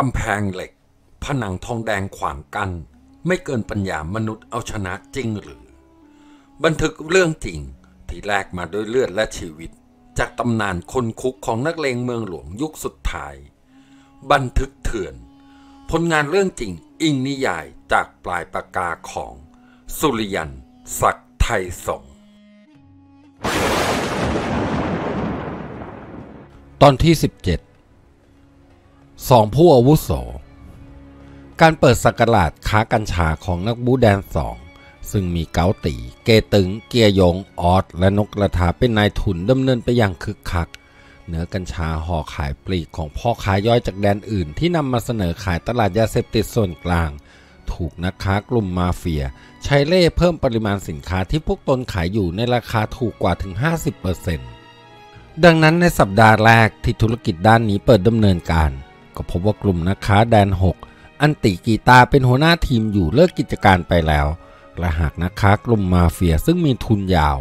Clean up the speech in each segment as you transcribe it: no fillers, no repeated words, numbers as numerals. กำแพงเหล็กผนังทองแดงขวางกั้นไม่เกินปัญญามนุษย์เอาชนะจริงหรือบันทึกเรื่องจริงที่แลกมาด้วยเลือดและชีวิตจากตำนานคนคุกของนักเลงเมืองหลวงยุคสุดท้ายบันทึกเถื่อนผลงานเรื่องจริงอิงนิยายจากปลายปากกาของสุริยันต์ศักดิ์ไทยสงฆ์ตอนที่ 17 สองผู้อาวุโสการเปิดศักราชค้ากัญชาของนักบู๊แดนสองซึ่งมีเก๋าตีเกตึงเกียยงออดและนกกระทาเป็นนายทุนดำเนินไปอย่างคึกคักเนื้อกัญชาห่อขายปลีกของพ่อค้าย่อยจากแดนอื่นที่นำมาเสนอขายตลาดยาเสพติดส่วนกลางถูกนักค้ากลุ่มมาเฟียใช้เล่ห์เพิ่มปริมาณสินค้าที่พวกตนขายอยู่ในราคาถูกกว่าถึง 50%ดังนั้นในสัปดาห์แรกที่ธุรกิจด้านนี้เปิดดำเนินการก็พบว่ากลุ่มนักค้าแดน6อันติกีตาเป็นหัวหน้าทีมอยู่เลิกกิจการไปแล้วและหากนักค้ากลุ่มมาเฟียซึ่งมีทุนยาว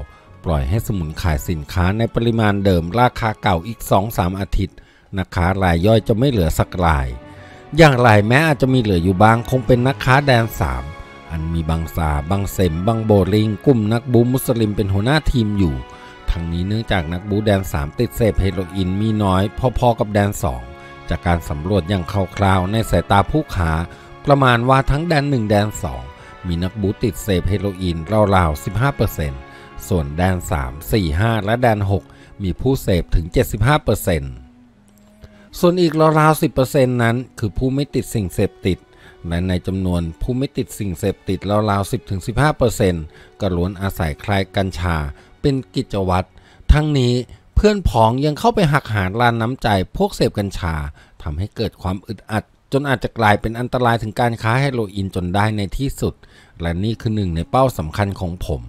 ปล่อยให้สมุนขายสินค้าในปริมาณเดิมราคาเก่าอีก 2-3 อาทิตย์นักค้ารายย่อยจะไม่เหลือสักรายอย่างไรแม้อาจจะมีเหลืออยู่บางคงเป็นนักค้าแดน3อันมีบางซาบางเซมบางโบลิงกลุ่มนักบูมุสลิมเป็นหัวหน้าทีมอยู่ทั้งนี้เนื่องจากนักบูแดน3ติดเสพเฮโรอีนมีน้อยพอๆกับแดน2จากการสำรวจอย่างคร่าวๆในสายตาผู้ค้าประมาณว่าทั้งแดน1แดน2มีนักบูติดเสพเฮโรอีนราวๆ 15% ส่วนแดน3 4 5และแดน6มีผู้เสพถึง 75% ส่วนอีกราวๆ 10% นั้นคือผู้ไม่ติดสิ่งเสพติดและในจำนวนผู้ไม่ติดสิ่งเสพติดราวๆ 10-15% ก็ล้วนอาศัยคล้ายกัญชาเป็นกิจวัตรทั้งนี้เพื่อนผองยังเข้าไปหักหานร้านน้ำใจพวกเสพกัญชาทำให้เกิดความอึดอัดจนอาจจะกลายเป็นอันตรายถึงการค้าเฮโรอีนจนได้ในที่สุดและนี่คือหนึ่งในเป้าสำคัญของผม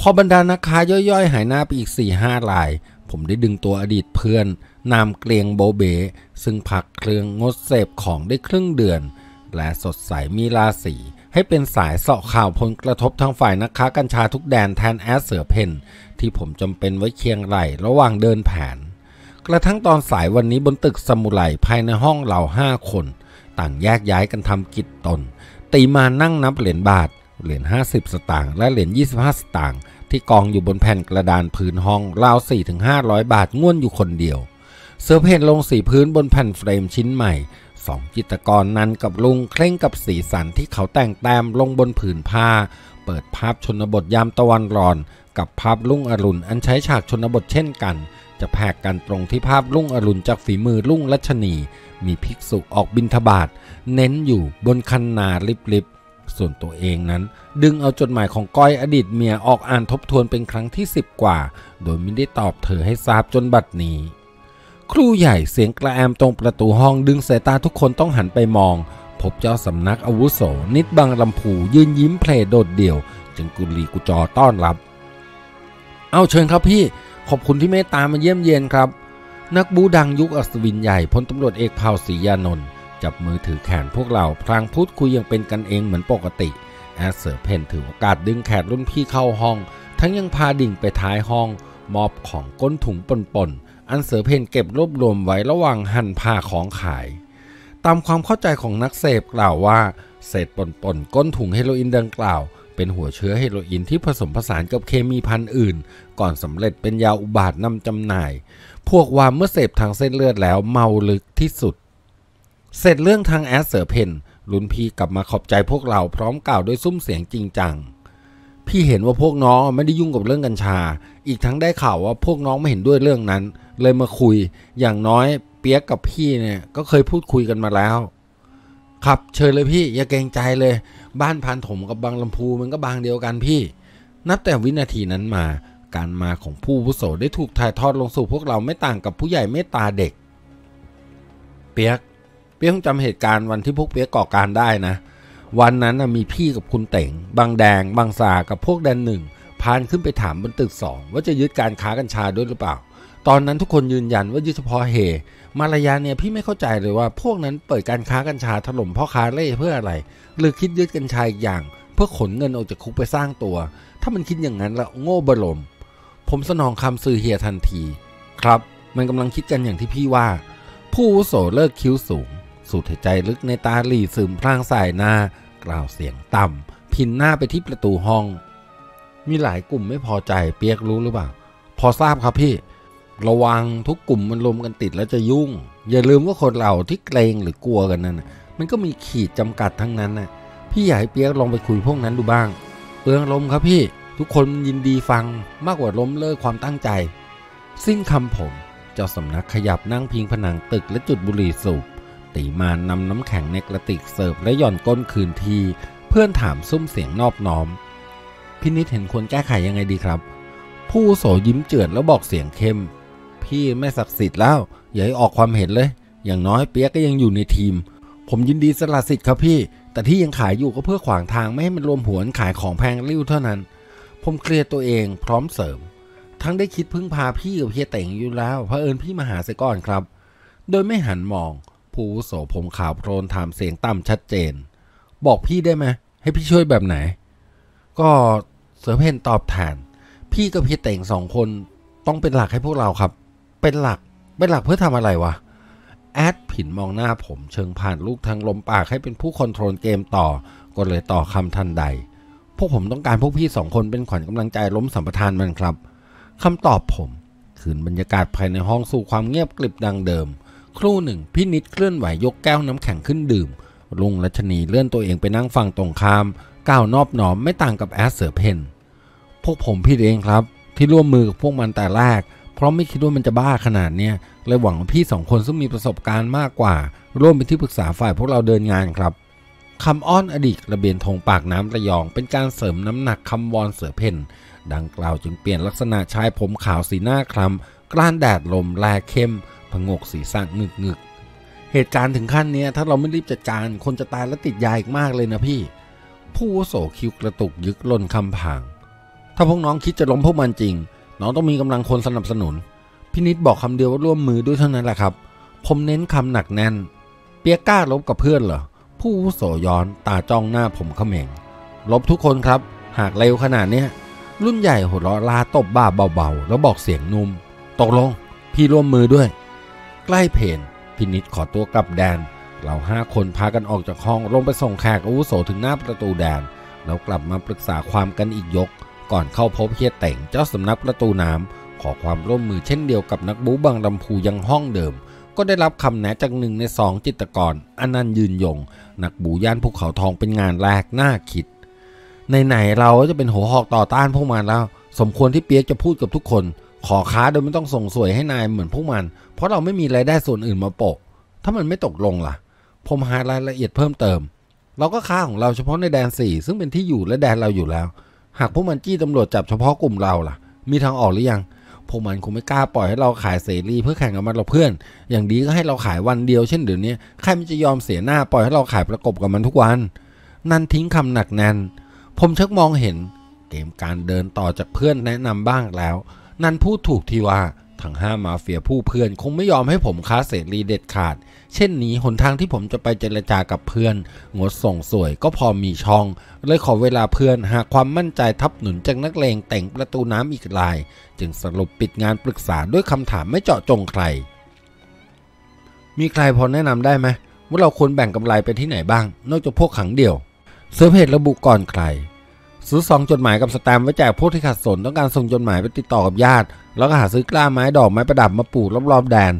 พอบรรดานักค้าย่อยๆหายหน้าไปอีก 4-5 รายผมได้ดึงตัวอดีตเพื่อนนามเกลียงโบเบซึ่งพักเครื่องงดเสพของได้ครึ่งเดือนและสดใสมีราศีให้เป็นสายเสาะข่าวผลกระทบทางฝ่ายนักค้ากัญชาทุกแดนแทนแอสเสือเพนที่ผมจำเป็นไว้เคียงไหล่ระหว่างเดินแผนกระทั่งตอนสายวันนี้บนตึกสมุไรภายในห้องเรา5คนต่างแยกย้ายกันทำกิจตนตีมานั่งนับเหรียญบาทเหรียญ50สตางค์และเหรียญ25สตางค์ที่กองอยู่บนแผ่นกระดานพื้นห้องราว 4-500 บาทง่วนอยู่คนเดียวเสือเพนลงสีพื้นบนแผ่นเฟรมชิ้นใหม่สองจิตรกรนันกับลุงเคร่งกับสีสันที่เขาแต่งแต้มลงบนผืนผ้าเปิดภาพชนบทยามตะวันร้อนกับภาพรุ่งอรุณอันใช้ฉากชนบทเช่นกันจะแผกกันตรงที่ภาพรุ่งอรุณจากฝีมือรุ่งรัชนีมีภิกษุออกบิณฑบาตเน้นอยู่บนคันนาลิบส่วนตัวเองนั้นดึงเอาจดหมายของก้อยอดีตเมียออกอ่านทบทวนเป็นครั้งที่10กว่าโดยไม่ได้ตอบเธอให้ทราบจนบัดนี้ครูใหญ่เสียงกระแอมตรงประตูห้องดึงสายตาทุกคนต้องหันไปมองพบเจ้าสำนักอาวุโสนิดบางลำพูยืนยิ้มเพลโดดเดี่ยวจึงกุลีกุจอต้อนรับเอาเชิญครับพี่ขอบคุณที่เมตตามาเยี่ยมเยียนครับนักบูดังยุคอัศวินใหญ่พลตำรวจเอกเผ่าศรียานนท์จับมือถือแขนพวกเราพลางพูดคุยยังเป็นกันเองเหมือนปกติแอสเซอร์เพนถือโอกาสดึงแขนรุ่นพี่เข้าห้องทั้งยังพาดิ่งไปท้ายห้องมอบของก้นถุงป่นอันเสือเพนเก็บรวบรวมไว้ระหว่างหั่นผ้าของขายตามความเข้าใจของนักเสพกล่าวว่าเศษป่นก้นถุงเฮโรอีนดังกล่าวเป็นหัวเชื้อเฮโรอีนที่ผสมผสานกับเคมีพันธุ์อื่นก่อนสำเร็จเป็นยาอุบาทนำจำหน่ายพวกว่าเมื่อเสพทางเส้นเลือดแล้วเมาลึกที่สุดเสร็จเรื่องทางแอสเสือเพนรุ่นพี่กลับมาขอบใจพวกเราพร้อมกล่าวด้วยซุ้มเสียงจริงจังพี่เห็นว่าพวกน้องไม่ได้ยุ่งกับเรื่องกัญชาอีกทั้งได้ข่าวว่าพวกน้องไม่เห็นด้วยเรื่องนั้นเลยมาคุยอย่างน้อยเปียกกับพี่เนี่ยก็เคยพูดคุยกันมาแล้วครับเชิญเลยพี่อย่าเกรงใจเลยบ้านพันถมกับบางลำพูมันก็บางเดียวกันพี่นับแต่วินาทีนั้นมาการมาของผู้วุโสได้ถูกถ่ายทอดลงสู่พวกเราไม่ต่างกับผู้ใหญ่เมตตาเด็กเปียกจำเหตุการณ์วันที่พวกเปียกก่อการได้นะวันนั้นมีพี่กับคุณเต่งบางแดงบางสากับพวกแดน1พานขึ้นไปถามบนตึก2ว่าจะยึดการค้ากัญชาด้วยหรือเปล่าตอนนั้นทุกคนยืนยันว่ายึดเฉพาะเฮมาลายาเนี่ยพี่ไม่เข้าใจเลยว่าพวกนั้นเปิดการค้ากัญชาถล่มพ่อค้าเล่เพื่ออะไรหรือคิดยึดกัญชาอีกอย่างเพื่อขนเงินออกจากคุกไปสร้างตัวถ้ามันคิดอย่างนั้นละโง่บลมผมสนองคำสื่อเฮียทันทีครับมันกำลังคิดกันอย่างที่พี่ว่า ผู้อาวุโสเลิกคิ้วสูงสูดหายใจลึกในตาหลีซึมพลางสายหน้ากล่าวเสียงต่ำพินหน้าไปที่ประตูห้องมีหลายกลุ่มไม่พอใจเปียกรู้หรือเปล่าพอทราบครับพี่ระวังทุกกลุ่มมันรวมกันติดแล้วจะยุ่งอย่าลืมว่าคนเราที่เกรงหรือกลัวกันนั้นมันก็มีขีดจำกัดทั้งนั้นน่ะพี่อยากให้เปียกลองไปคุยพวกนั้นดูบ้างเปลืองลมครับพี่ทุกคนยินดีฟังมากกว่าล้มเลิกความตั้งใจสิ้นคำผมเจ้าสำนักขยับนั่งพิงผนังตึกและจุดบุหรี่สูบตีมานนำน้ำแข็งในกระติกเสิร์ฟและหย่อนก้นคืนทีเพื่อนถามซุ้มเสียงนอบน้อมพี่นิดเห็นควรแก้ไขยังไงดีครับผู้โสยิ้มเจือดแล้วบอกเสียงเข้มพี่ไม่ศักดิ์สิทธิ์แล้วอย่าให้ออกความเห็นเลยอย่างน้อยเปียกก็ยังอยู่ในทีมผมยินดีสละสิทธิ์ครับพี่แต่ที่ยังขายอยู่ก็เพื่อขวางทางไม่ให้มันรวมหัวขายของแพงริ้วเท่านั้นผมเคลียร์ตัวเองพร้อมเสริมทั้งได้คิดพึ่งพาพี่กับเฮียเต่งอยู่แล้วเผอิญพี่มาหาซะก่อนครับโดยไม่หันมองผู้อาวุโสผมขาวโพลนถามเสียงต่ำชัดเจนบอกพี่ได้ไหมให้พี่ช่วยแบบไหนก็เสือเพนตอบแทนพี่กับเฮียเต่งสองคนต้องเป็นหลักให้พวกเราครับเป็นหลักเพื่อทำอะไรวะแอดผินมองหน้าผมเชิงผ่านลูกทางลมปากให้เป็นผู้คอนโทรลเกมต่อก็เลยต่อคำทันใดพวกผมต้องการพวกพี่สองคนเป็นขวัญกำลังใจล้มสัมปทานมันครับคำตอบผมคืนบรรยากาศภายในห้องสู่ความเงียบกริบดังเดิมครู่หนึ่งพี่นิดเคลื่อนไหวยกแก้วน้ำแข็งขึ้นดื่มลุงรัชนีเลื่อนตัวเองไปนั่งฝั่งตรงข้ามก้าวนอบน้อมไม่ต่างกับแอดเสือเพนพวกผมพี่เองครับที่ร่วมมือกับพวกมันแต่แรกเพราะไม่คิดว่ามันจะบ้าขนาดเนี้ยเลยหวังว่าพี่สองคนซึ่งมีประสบการณ์มากกว่าร่วมเป็นที่ปรึกษาฝ่ายพวกเราเดินงานครับคำอ้อนอดีตระเบียนธงปากน้ำระยองเป็นการเสริมน้ำหนักคำวอนเสือเพนดังกล่าวจึงเปลี่ยนลักษณะชายผมขาวสีหน้าคล้ำกล้านแดดลมแลเข้มผงกสีสั่นงึกๆเหตุการณ์ถึงขั้นนี้ถ้าเราไม่รีบจัดการคนจะตายและติดยาอีกมากเลยนะพี่ผู้โสคิวกระตุกยึกล้นคำผางถ้าพวกน้องคิดจะล้มพวกมันจริงน้องต้องมีกำลังคนสนับสนุนพี่นิดบอกคำเดียวว่าร่วมมือด้วยเท่านั้นแหละครับผมเน้นคำหนักแน่นเปียกกล้าลบกับเพื่อนเหรอผู้อาวุโสย้อนตาจ้องหน้าผมเขม็งลบทุกคนครับหากเร็วขนาดเนี้ยรุ่นใหญ่หัวเราะลาตบบ่าเบาๆแล้วบอกเสียงนุ่มตกลงพี่ร่วมมือด้วยใกล้เพนพี่นิดขอตัวกลับแดนเราห้าคนพากันออกจากห้องลงไปส่งแขกอาวุโสถึงหน้าประตูแดนแล้วกลับมาปรึกษาความกันอีกยกก่อนเข้าพบเฮียเต่งเจ้าสำนักประตูน้ำขอความร่วมมือเช่นเดียวกับนักบู๊บางลำพูยังห้องเดิมก็ได้รับคำแนะจากหนึ่งในสองจิตรกรอนันต์ยืนยงนักบูย่านภูเขาทองเป็นงานแรกน่าคิดไหนๆเราจะเป็นหัวหอกต่อต้านพวกมันแล้วสมควรที่เปียกจะพูดกับทุกคนขอค้าโดยไม่ต้องส่งสวยให้นายเหมือนพวกมันเพราะเราไม่มีรายได้ส่วนอื่นมาโปะถ้ามันไม่ตกลงล่ะผมหารายละเอียดเพิ่มเติมเราก็ค้าของเราเฉพาะในแดน4ซึ่งเป็นที่อยู่และแดนเราอยู่แล้วหากพวกมันจี้ตำรวจจับเฉพาะกลุ่มเราล่ะมีทางออกหรือยังพวกมันคงไม่กล้าปล่อยให้เราขายเสรีเพื่อแข่งกับมันหรอกเพื่อนอย่างดีก็ให้เราขายวันเดียวเช่นเดี๋ยวนี้ใครมันจะยอมเสียหน้าปล่อยให้เราขายประกบกับมันทุกวันนั่นทิ้งคำหนักแน่นผมชักมองเห็นเกมการเดินต่อจากเพื่อนแนะนำบ้างแล้วนั่นพูดถูกที่ว่าทั้งห้ามาเฟียผู้เพื่อนคงไม่ยอมให้ผมค้าเสรีเด็ดขาดเช่นนี้หนทางที่ผมจะไปเจรจากับเพื่อนงดส่งสวยก็พอมีช่องเลยขอเวลาเพื่อนหาความมั่นใจทับหนุนจากนักเลงแต่งประตูน้ำอีกรายจึงสรุปปิดงานปรึกษาด้วยคำถามไม่เจาะจงใครมีใครพอแนะนำได้ไหมว่าเราควรแบ่งกำไรไปที่ไหนบ้างนอกจากพวกขังเดี่ยวเสื้อเพจระบุก่อนใครซื้อซองจดหมายกับสแตมป์ไว้แจกพวกที่ขัดสนต้องการส่งจดหมายไปติดต่อกับญาติแล้วก็หาซื้อกล้าไม้ดอกไม้ประดับมาปลูกรอบๆแดน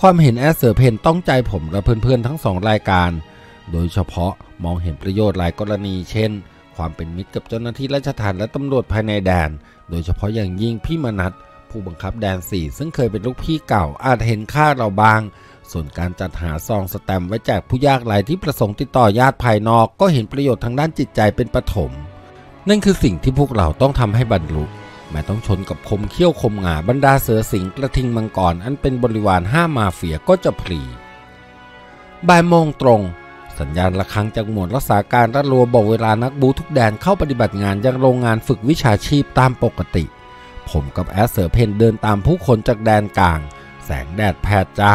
ความเห็นแอสเซอร์เพนต้องใจผมและเพื่อนๆทั้งสองรายการโดยเฉพาะมองเห็นประโยชน์หลายกรณีเช่นความเป็นมิตรกับเจ้าหน้าที่ราชทัณฑ์และตำรวจภายในแดนโดยเฉพาะอย่างยิ่งพี่มนัสผู้บังคับแดน4ซึ่งเคยเป็นลูกพี่เก่าอาจเห็นค่าเราบ้างส่วนการจัดหาซองสแตมป์ไว้แจกผู้ยากไร้ที่ประสงค์ติดต่อญาติภายนอกก็เห็นประโยชน์ทางด้านจิตใจเป็นปฐมนั่นคือสิ่งที่พวกเราต้องทำให้บรรลุแม้ต้องชนกับคมเขี้ยวคมหงาบรรดาเสือสิงกระทิงมังกรอันเป็นบริวารห้ามาเฟียก็จะพลีบ่ายโมงตรงสัญญาณระฆังจากหมวดรักษาการระลัวบอกเวลานักบูทุกแดนเข้าปฏิบัติงานยังโรงงานฝึกวิชาชีพตามปกติผมกับแอสเสือเพนเดินตามผู้คนจากแดนกลางแสงแดดแผดจ้า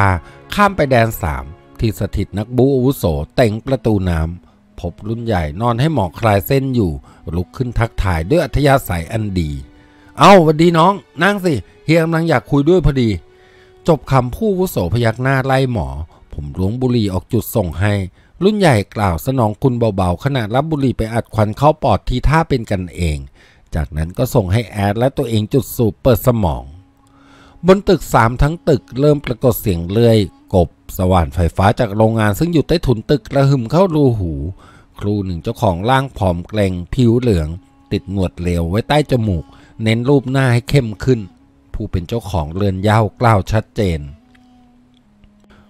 ข้ามไปแดน3ที่สถิตนักบูอาวุโสเต่งประตูน้ำพบรุ่นใหญ่นอนให้หมอกคลายเส้นอยู่ลุกขึ้นทักทายด้วยอัธยาศัยอันดีเอาวันดีน้องนั่งสิเฮียกำลังอยากคุยด้วยพอดีจ จบคำผู้วุโสพยักหน้าไล่หมอผมล้วงบุหรี่ออกจุดส่งให้รุ่นใหญ่กล่าวสนองคุณเบาๆขณะรับบุหรี่ไปอัดควันเข้าปอดทีท่าเป็นกันเองจากนั้นก็ส่งให้แอดและตัวเองจุดสูบเปิดสมองบนตึก3ทั้งตึกเริ่มปรากฏเสียงเลื่อยกบสว่านไฟฟ้าจากโรงงานซึ่งอยู่ใต้ถุนตึกระหึ่มเข้ารูหูครูหนึ่งเจ้าของร่างผอมเกร็งผิวเหลืองติดหนวดเหลวไว้ใต้จมูกเน้นรูปหน้าให้เข้มขึ้นผู้เป็นเจ้าของเรือนยาวกล่าวชัดเจน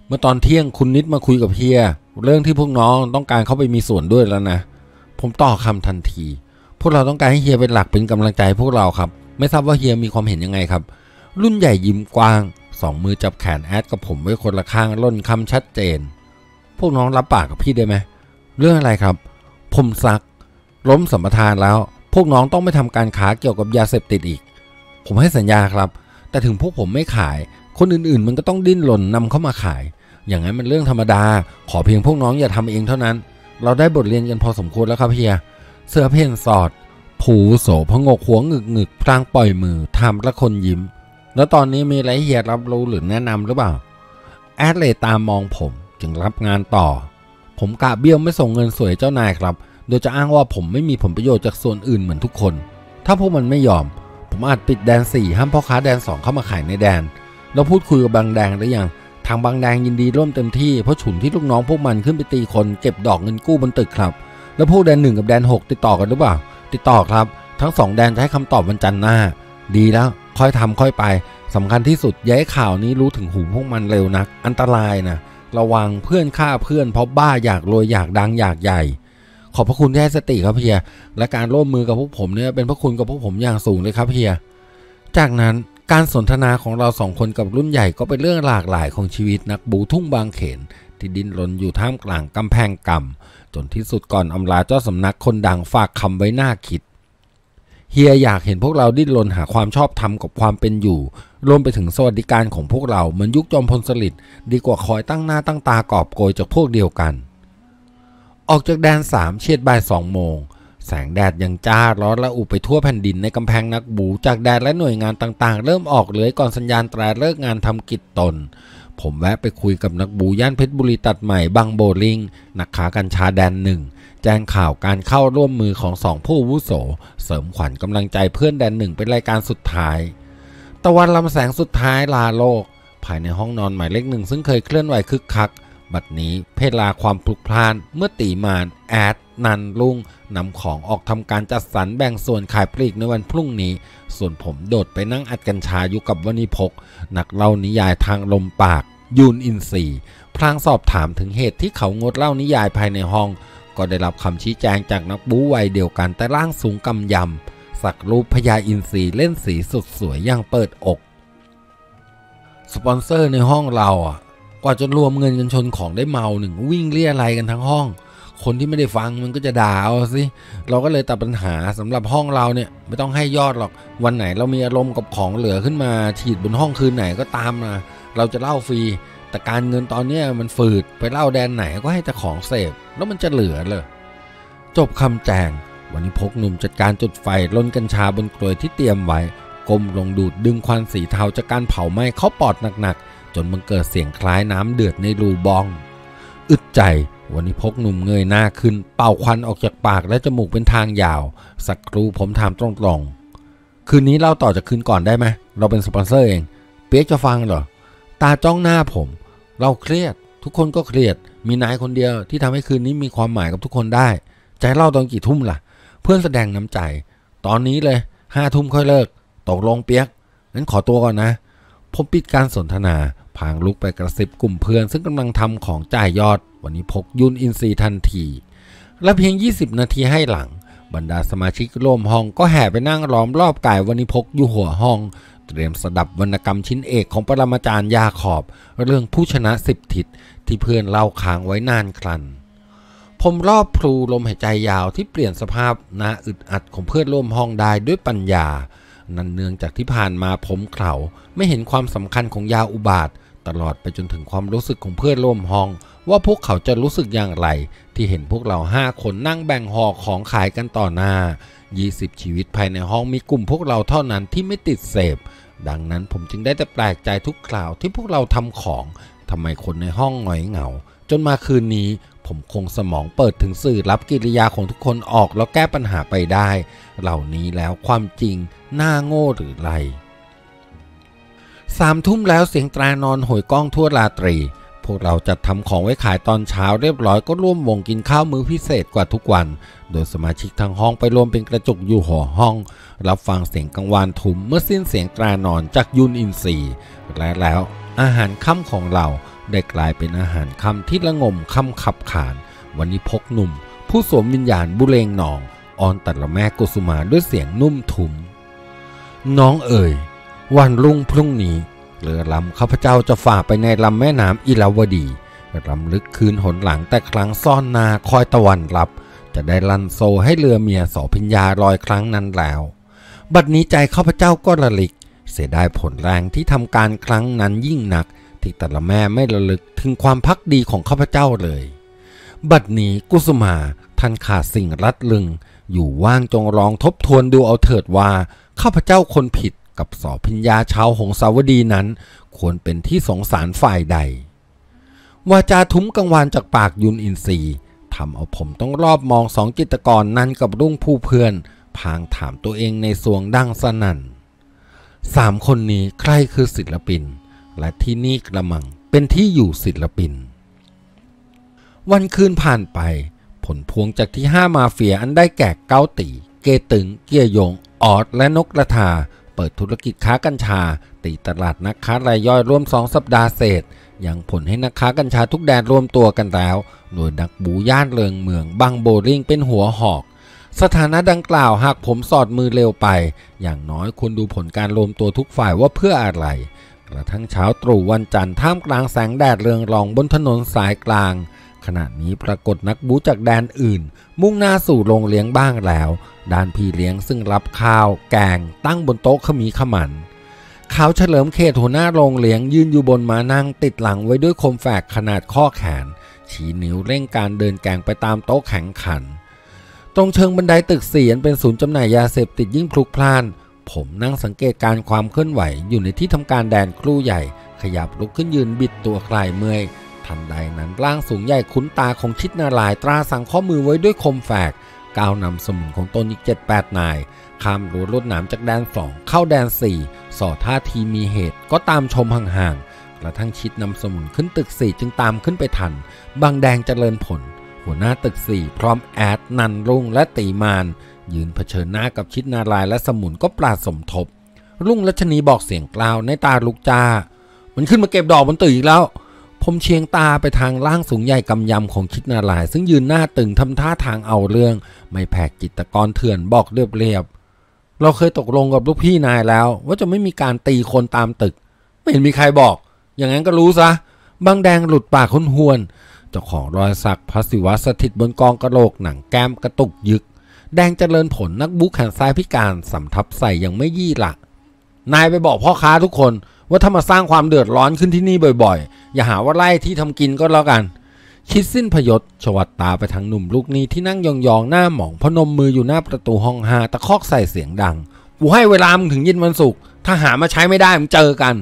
เมื่อตอนเที่ยงคุณนิดมาคุยกับเฮียเรื่องที่พวกน้องต้องการเข้าไปมีส่วนด้วยแล้วนะผมต่อคำทันทีพวกเราต้องการให้เฮียเป็นหลักเป็นกำลังใจพวกเราครับไม่ทราบว่าเฮียมีความเห็นยังไงครับรุ่นใหญ่ยิ้มกว้างสองมือจับแขนแอดกับผมไว้คนละข้างล่นคำชัดเจนพวกน้องรับปากกับพี่ได้ไหมเรื่องอะไรครับผมซักล้มสัมปทานแล้วพวกน้องต้องไม่ทำการค้าเกี่ยวกับยาเสพติดอีกผมให้สัญญาครับแต่ถึงพวกผมไม่ขายคนอื่นๆมันก็ต้องดิ้นรนนำเข้ามาขายอย่างนั้นมันเรื่องธรรมดาขอเพียงพวกน้องอย่าทำเองเท่านั้นเราได้บทเรียนกันพอสมควรแล้วครับเฮียเสือเพ่นสอดผูโสพงกหัวงึกๆพลางปล่อยมือทำละคนยิ้มแล้วตอนนี้มีอะไรเฮียรับรู้หรือแนะนำหรือเปล่าแอดเลยตามมองผมจึงรับงานต่อผมกะเบี้ยวไม่ส่งเงินสวยเจ้านายครับโดยจะอ้างว่าผมไม่มีผลประโยชน์จากส่วนอื่นเหมือนทุกคนถ้าพวกมันไม่ยอมผมอาจปิดแดน4ห้ามพ่อค้าแดน2เข้ามาขายในแดนเราพูดคุยกับบางแดงหรือยังทางบางแดงยินดีร่วมเต็มที่เพราะฉุนที่ลูกน้องพวกมันขึ้นไปตีคนเก็บดอกเงินกู้บนตึกครับแล้วพวกแดน1กับแดน6ติดต่อกันหรือเปล่าติดต่อครับทั้ง2แดนจะให้คำตอบวันจันทร์หน้าดีแล้วค่อยทำค่อยไปสำคัญที่สุดย้ายข่าวนี้รู้ถึงหูพวกมันเร็วนักอันตรายนะระวังเพื่อนฆ่าเพื่อนเพราะบ้าอยากรวยอยากดังอยากใหญ่ขอบพระคุณที่ให้สติครับเฮียและการร่วมมือกับพวกผมเนี่ยเป็นพระคุณกับพวกผมอย่างสูงเลยครับเฮียจากนั้นการสนทนาของเราสองคนกับรุ่นใหญ่ก็เป็นเรื่องหลากหลายของชีวิตนักบูทุ่งบางเขนที่ดิ้นรนอยู่ท่ามกลางกำแพงกรรมจนที่สุดก่อนอำลาเจ้าสำนักคนดังฝากคำไว้หน้าคิดเฮียอยากเห็นพวกเราดิ้นรนหาความชอบธรรมกับความเป็นอยู่รวมไปถึงสวัสดิการของพวกเราเหมือนยุคจอมพลสฤษดิ์ดีกว่าคอยตั้งหน้าตั้งตากอบโกยจากพวกเดียวกันออกจากแดน3เฉียดบ่าย2 โมงแสงแดดยังจ้าร้อนระอุไปทั่วแผ่นดินในกำแพงนักบูจากแดดและหน่วยงานต่างๆเริ่มออกเลื้อยก่อนสัญญาณตราเลิกงานทำกิจตนผมแวะไปคุยกับนักบูย่านเพชรบุรีตัดใหม่บางโบลิ่งนักขากัญชาแดน1แจ้งข่าวการเข้าร่วมมือของ2ผู้อาวุโสเสริมขวัญกำลังใจเพื่อนแดน1เป็นรายการสุดท้ายตะวันลำแสงสุดท้ายลาโลกภายในห้องนอนหมายเลข1ซึ่งเคยเคลื่อนไหวคึกคักบัดนี้เพลาความพลุกพล่านเมื่อตีมานแอดนันลุงนำของออกทำการจัดสรรแบ่งส่วนขายปลีกในวันพรุ่งนี้ส่วนผมโดดไปนั่งอัดกัญชาอยู่กับวณิพกนักเล่านิยายทางลมปากยูนอินทรีพลางสอบถามถึงเหตุที่เขางดเล่านิยายภายในห้องก็ได้รับคำชี้แจงจากนักบู๊วัยเดียวกันแต่ร่างสูงกำยำสักรูปพญาอินทรีเล่นสีสุดสวยอย่างเปิดอกสปอนเซอร์ในห้องเราอ่ะกว่าจะรวมเงินกันชนของได้เมาหนึ่งวิ่งเรี่ยไรกันทั้งห้องคนที่ไม่ได้ฟังมันก็จะด่าเอาสิเราก็เลยตัดปัญหาสำหรับห้องเราเนี่ยไม่ต้องให้ยอดหรอกวันไหนเรามีอารมณ์กับของเหลือขึ้นมาฉีดบนห้องคืนไหนก็ตามนะเราจะเล่าฟรีแต่การเงินตอนเนี้มันฝืดไปเล่าแดนไหนก็ให้แต่ของเสพแล้วมันจะเหลือเลยจบคำแจงวันนี้พกหนุ่มจัดการจุดไฟล้นกัญชาบนกลวยที่เตรียมไว้ก้มลงดูดดึงควันสีเทาจากการเผาไหม้เข้าปอดหนักๆจนมันเกิดเสียงคล้ายน้ำเดือดในรูบองอึดใจวันนี้พกหนุ่มเงยหน้าขึ้นเป่าควันออกจากปากและจมูกเป็นทางยาวสักครู่ผมถามตรงๆคืนนี้เล่าต่อจากคืนก่อนได้ไหมเราเป็นสปอนเซอร์เองเปี๊ยกจะฟังเหรอตาจ้องหน้าผมเราเครียดทุกคนก็เครียดมีนายคนเดียวที่ทำให้คืนนี้มีความหมายกับทุกคนได้ใจเล่าตอนกี่ทุ่มล่ะเพื่อนแสดงน้ำใจตอนนี้เลย5 ทุ่มค่อยเลิกตกลงเปียกงั้นขอตัวก่อนนะผมปิดการสนทนาพางลุกไปกระซิบกลุ่มเพื่อนซึ่งกำลังทำของจ่ายยอดวันนี้พกยุนอินซีทันทีและเพียง20 นาทีให้หลังบรรดาสมาชิกร่วมห้องก็แห่ไปนั่งล้อมรอบกายวันนี้พกอยู่หัวห้องเตรียมสดับวรรณกรรมชิ้นเอกของปรมาจารย์ยาขอบเรื่องผู้ชนะ10 ทิศที่เพื่อนเล่าค้างไว้นานครั้นผมรอบพลูลมหายใจยาวที่เปลี่ยนสภาพหน้าอึดอัดของเพื่อนร่วมห้องได้ด้วยปัญญานั่นเนื่องจากที่ผ่านมาผมเข่าไม่เห็นความสำคัญของยาอุบาทตลอดไปจนถึงความรู้สึกของเพื่อนร่วมห้องว่าพวกเขาจะรู้สึกอย่างไรที่เห็นพวกเรา5 คนนั่งแบ่งห่อของขายกันต่อหน้า20 ชีวิตภายในห้องมีกลุ่มพวกเราเท่านั้นที่ไม่ติดเสพ ดังนั้นผมจึงได้แต่แปลกใจทุกคราวที่พวกเราทำของทำไมคนในห้องหงอยเหงาจนมาคืนนี้ผมคงสมองเปิดถึงสื่อรับกิริยาของทุกคนออกแล้วแก้ปัญหาไปได้เหล่านี้แล้วความจริงน่าโง่หรือไร3 ทุ่มแล้วเสียงตรานอนโหยก้องทั่วราตรีพวกเราจัดทำของไว้ขายตอนเช้าเรียบร้อยก็ร่วมวงกินข้าวมื้อพิเศษกว่าทุกวันโดยสมาชิกทางห้องไปรวมเป็นกระจุกอยู่หอห้องรับฟังเสียงกังวานทุ้มเมื่อสิ้นเสียงตรานอนจากยุนอินทรีและแล้วอาหารค่ำของเราได้กลายเป็นอาหารค่ำที่ละงมค่ำขับขานวันนี้พกหนุ่มผู้สวมวิญญาณบุเรงหนองออนตัดละแม่กุสุมาด้วยเสียงนุ่มทุ้มน้องเอ๋ยวันรุ่งพรุ่งนี้เรือลำข้าพเจ้าจะฝ่าไปในลำแม่น้ำอิราวดีลำลึกคืนหนหลังแต่ครั้งซ่อนนาคอยตะวันรับจะได้ลันโซให้เรือเมียโสพิญญาลอยครั้งนั้นแล้วบัดนี้ใจข้าพเจ้าก็ระลึกเสียดายผลแรงที่ทำการครั้งนั้นยิ่งหนักที่แต่ละแม่ไม่ระลึกถึงความภักดีของข้าพเจ้าเลยบัดนี้กุสุมาท่านขาดสิ่งรัดลึงอยู่ว่างจงลองทบทวนดูเอาเถิดว่าข้าพเจ้าคนผิดกับโสพิญญาชาวหงสาวดีนั้นควรเป็นที่สงสารฝ่ายใดวาจาทุ้มกังวานจากปากยุนอินทรีทำเอาผมต้องรอบมอง2จิตรกรนั้นกับรุ่งผู้เพื่อนพางถามตัวเองในสวงดังสนั่น3 คนนี้ใครคือศิลปินและที่นี่กระมังเป็นที่อยู่ศิลปินวันคืนผ่านไปผลพวงจากที่5มาเฟียอันได้แก่เกาตีเกตึงเกียยงออดและนกกระทาเปิดธุรกิจค้ากัญชาตีตลาดนักค้ารายย่อยร่วม2 สัปดาห์เศษยังผลให้นักค้ากัญชาทุกแดนรวมตัวกันแล้วโดยดักบูย่านเริงเมืองบางโบริ่งเป็นหัวหอกสถานะดังกล่าวหากผมสอดมือเร็วไปอย่างน้อยควรดูผลการรวมตัวทุกฝ่ายว่าเพื่ออะไรกระทั่งเช้าตรู่วันจันทร์ท่ามกลางแสงแดดเรืองรองบนถนนสายกลางขณะนี้ปรากฏนักบูจากแดนอื่นมุ่งหน้าสู่โรงเลี้ยงบ้างแล้วด้านพี่เลี้ยงซึ่งรับข้าวแกงตั้งบนโต๊ะขมีขมันเขาเฉลิมเขตหัวหน้าโรงเลี้ยงยืนอยู่บนม้านั่งติดหลังไว้ด้วยคมแฝกขนาดข้อแขนชี้นิ้วเร่งการเดินแกงไปตามโต๊ะแข่งขันตรงเชิงบันไดตึก4เป็นศูนย์จำหน่ายยาเสพติดยิ่งพลุกพล่านผมนั่งสังเกตการความเคลื่อนไหวอยู่ในที่ทำการแดนครู่ใหญ่ขยับลุกขึ้นยืนบิดตัวคลายเมื่อยทันใดนั้นร่างสูงใหญ่คุ้นตาของชิดนารายตราสั่งข้อมือไว้ด้วยคมแฝกก้าวนำสมุนของตนอีก 7-8 นายข้ามรั้วลวดหนามจากแดน2เข้าแดน4ส่อท่าทีมีเหตุก็ตามชมห่างๆกระทั่งชิดนำสมุนขึ้นตึก4จึงตามขึ้นไปทันบางแดงเจริญผลหัวหน้าตึก4พร้อมแอดนันรุ่งและตีมานยืนเผชิญหน้ากับชิดนารายและสมุนก็ปราดสมทบรุ่งรัชนีบอกเสียงกล่าวในตาลุกจ้ามันขึ้นมาเก็บดอกบนตึกอีกแล้วผมเชียงตาไปทางร่างสูงใหญ่กำยำของชิดนารายซึ่งยืนหน้าตึงทำท่าทางเอาเรื่องไม่แผกจิตกรเถื่อนบอกเรียบๆเราเคยตกลงกับลูกพี่นายแล้วว่าจะไม่มีการตีคนตามตึกไม่เห็นมีใครบอกอย่างนั้นก็รู้ซะบางแดงหลุดปากคนหวนเจ้าของรอยสักพระศิวะสถิตบนกองกระโหลกหนังแก้มกระตุกยึกแดงเจริญผลนักบุกแขนซ้ายพิการสำทับใส่ยังไม่ยี่ละนายไปบอกพ่อค้าทุกคนว่าถ้ามาสร้างความเดือดร้อนขึ้นที่นี่บ่อยๆอย่าหาว่าไล่ที่ทำกินก็แล้วกันคิดสิ้นพยศชวัดตาไปทางหนุ่มลูกนี้ที่นั่งยองๆหน้าหมองพนมมืออยู่หน้าประตูห้องหาตะคอกใส่เสียงดังกูให้เวลามึงถึงเย็นวันศุกร์ถ้าหามาใช้ไม่ได้มึงเจอกัน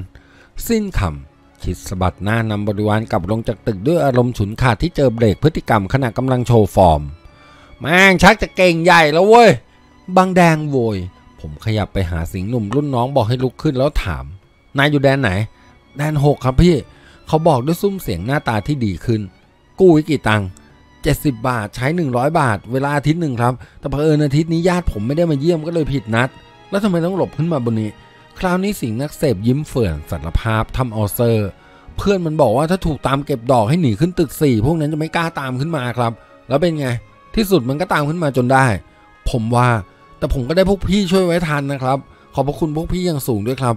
สิ้นคำคิดสะบัดหน้านำบริวารกลับลงจากตึกด้วยอารมณ์ฉุนขาดที่เจอเบรกพฤติกรรมขณะกำลังโชว์ฟอร์มแม่งชักจะเก่งใหญ่แล้วเว้ยบางแดงโวยผมขยับไปหาสิงหนุ่มรุ่นน้องบอกให้ลุกขึ้นแล้วถามนายอยู่แดนไหนแดน6ครับพี่เขาบอกด้วยซุ้มเสียงหน้าตาที่ดีขึ้นกู้อีกกี่ตังค์70 บาทใช้100 บาทเวลาอาทิตย์หนึ่งครับแต่เผอิญอาทิตย์นี้ญาติผมไม่ได้มาเยี่ยมก็เลยผิดนัดแล้วทำไมต้องหลบขึ้นมาบนนี้คราวนี้สิงนักเสพยิ้มเฟื่อนสารภาพทำเอาเซอร์เพื่อนมันบอกว่าถ้าถูกตามเก็บดอกให้หนีขึ้นตึก4พวกนั้นจะไม่กล้าตามขึ้นมาครับแล้วเป็นไงที่สุดมันก็ตามขึ้นมาจนได้ผมว่าแต่ผมก็ได้พวกพี่ช่วยไว้ทันนะครับขอบพระคุณพวกพี่อย่างสูงด้วยครับ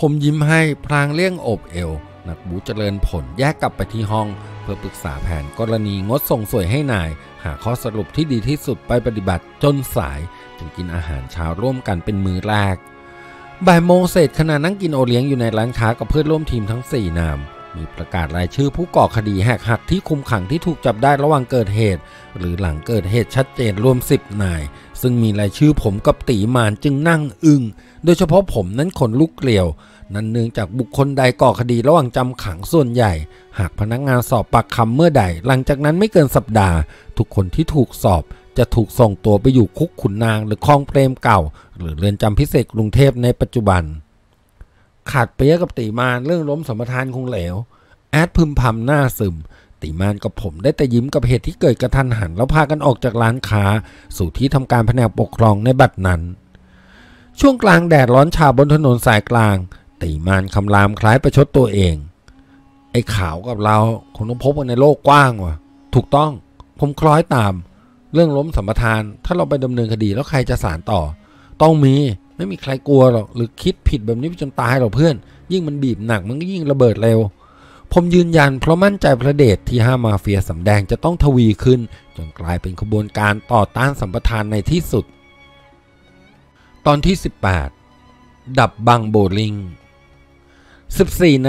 ผมยิ้มให้พลางเลี่ยงอบเอวนักบูเจริญผลแยกกลับไปที่ห้องเพื่อปรึกษาแผนกรณีงดส่งสวยให้นายหาข้อสรุปที่ดีที่สุดไปปฏิบัติจนสายจึงกินอาหารเช้าร่วมกันเป็นมื้อแรกบ่ายโมงเสร็จขณะนั่งกินโอเลี้ยงอยู่ในร้านค้ากับเพื่อนร่วมทีมทั้ง4 นาม มีประกาศรายชื่อผู้ก่อคดีแหกหักที่คุมขังที่ถูกจับได้ระหว่างเกิดเหตุหรือหลังเกิดเหตุชัดเจนรวม10นายซึ่งมีรายชื่อผมกับตีมานจึงนั่งอึ้งโดยเฉพาะผมนั้นขนลุกเกลียวนั่นเนื่องจากบุคคลใดก่อคดีระหว่างจำขังส่วนใหญ่หากพนักงานสอบปากคำเมื่อใดหลังจากนั้นไม่เกินสัปดาห์ทุกคนที่ถูกสอบจะถูกส่งตัวไปอยู่คุกขุนนางหรือคลองเปรมเก่าหรือเรือนจำพิเศษกรุงเทพในปัจจุบันขาดเปียกับตีมานเรื่องล้มสมทานคงเหลวแอดพึมพำหน้าซึมตีมานกับผมได้แต่ยิ้มกับเหตุที่เกิดกระทันหันแล้วพากันออกจากร้านค้าสู่ที่ทำการแผนกปกครองในบัดนั้นช่วงกลางแดดร้อนฉาบบนถนนสายกลางตีมานคำรามคล้ายประชดตัวเองไอ้ขาวกับเราคงต้องพบกันในโลกกว้างว่ะถูกต้องผมคล้อยตามเรื่องล้มสัมปทานถ้าเราไปดำเนินคดีแล้วใครจะสารต่อต้องมีไม่มีใครกลัวหรอกหรือคิดผิดแบบนี้จนตายหรอกเพื่อนยิ่งมันบีบหนักมันก็ยิ่งระเบิดเร็วผมยืนยันเพราะมั่นใจพระเดชที่5มาเฟียสำแดงจะต้องทวีขึ้นจนกลายเป็นขบวนการต่อต้านสัมปทานในที่สุดตอนที่18ดับบังโบลิง 14:30 น.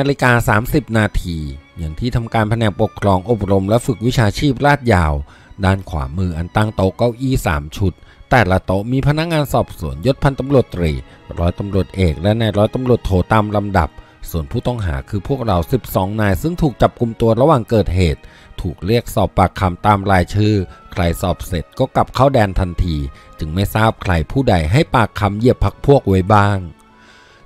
อย่างที่ทำการแผนกปกครองอบรมและฝึกวิชาชีพลาดยาวด้านขวามืออันตั้งโต๊ะเก้าอี้3ชุดแต่ละโต๊ะมีพนักงานสอบสวนยศพันตำรวจตรีร้อยตำรวจเอกและนายร้อยตำรวจโทตามลำดับส่วนผู้ต้องหาคือพวกเรา12นายซึ่งถูกจับกุมตัวระหว่างเกิดเหตุถูกเรียกสอบปากคำตามรายชื่อใครสอบเสร็จก็กลับเข้าแดนทันทีจึงไม่ทราบใครผู้ใดให้ปากคำเหยียบพรรคพวกไว้บ้าง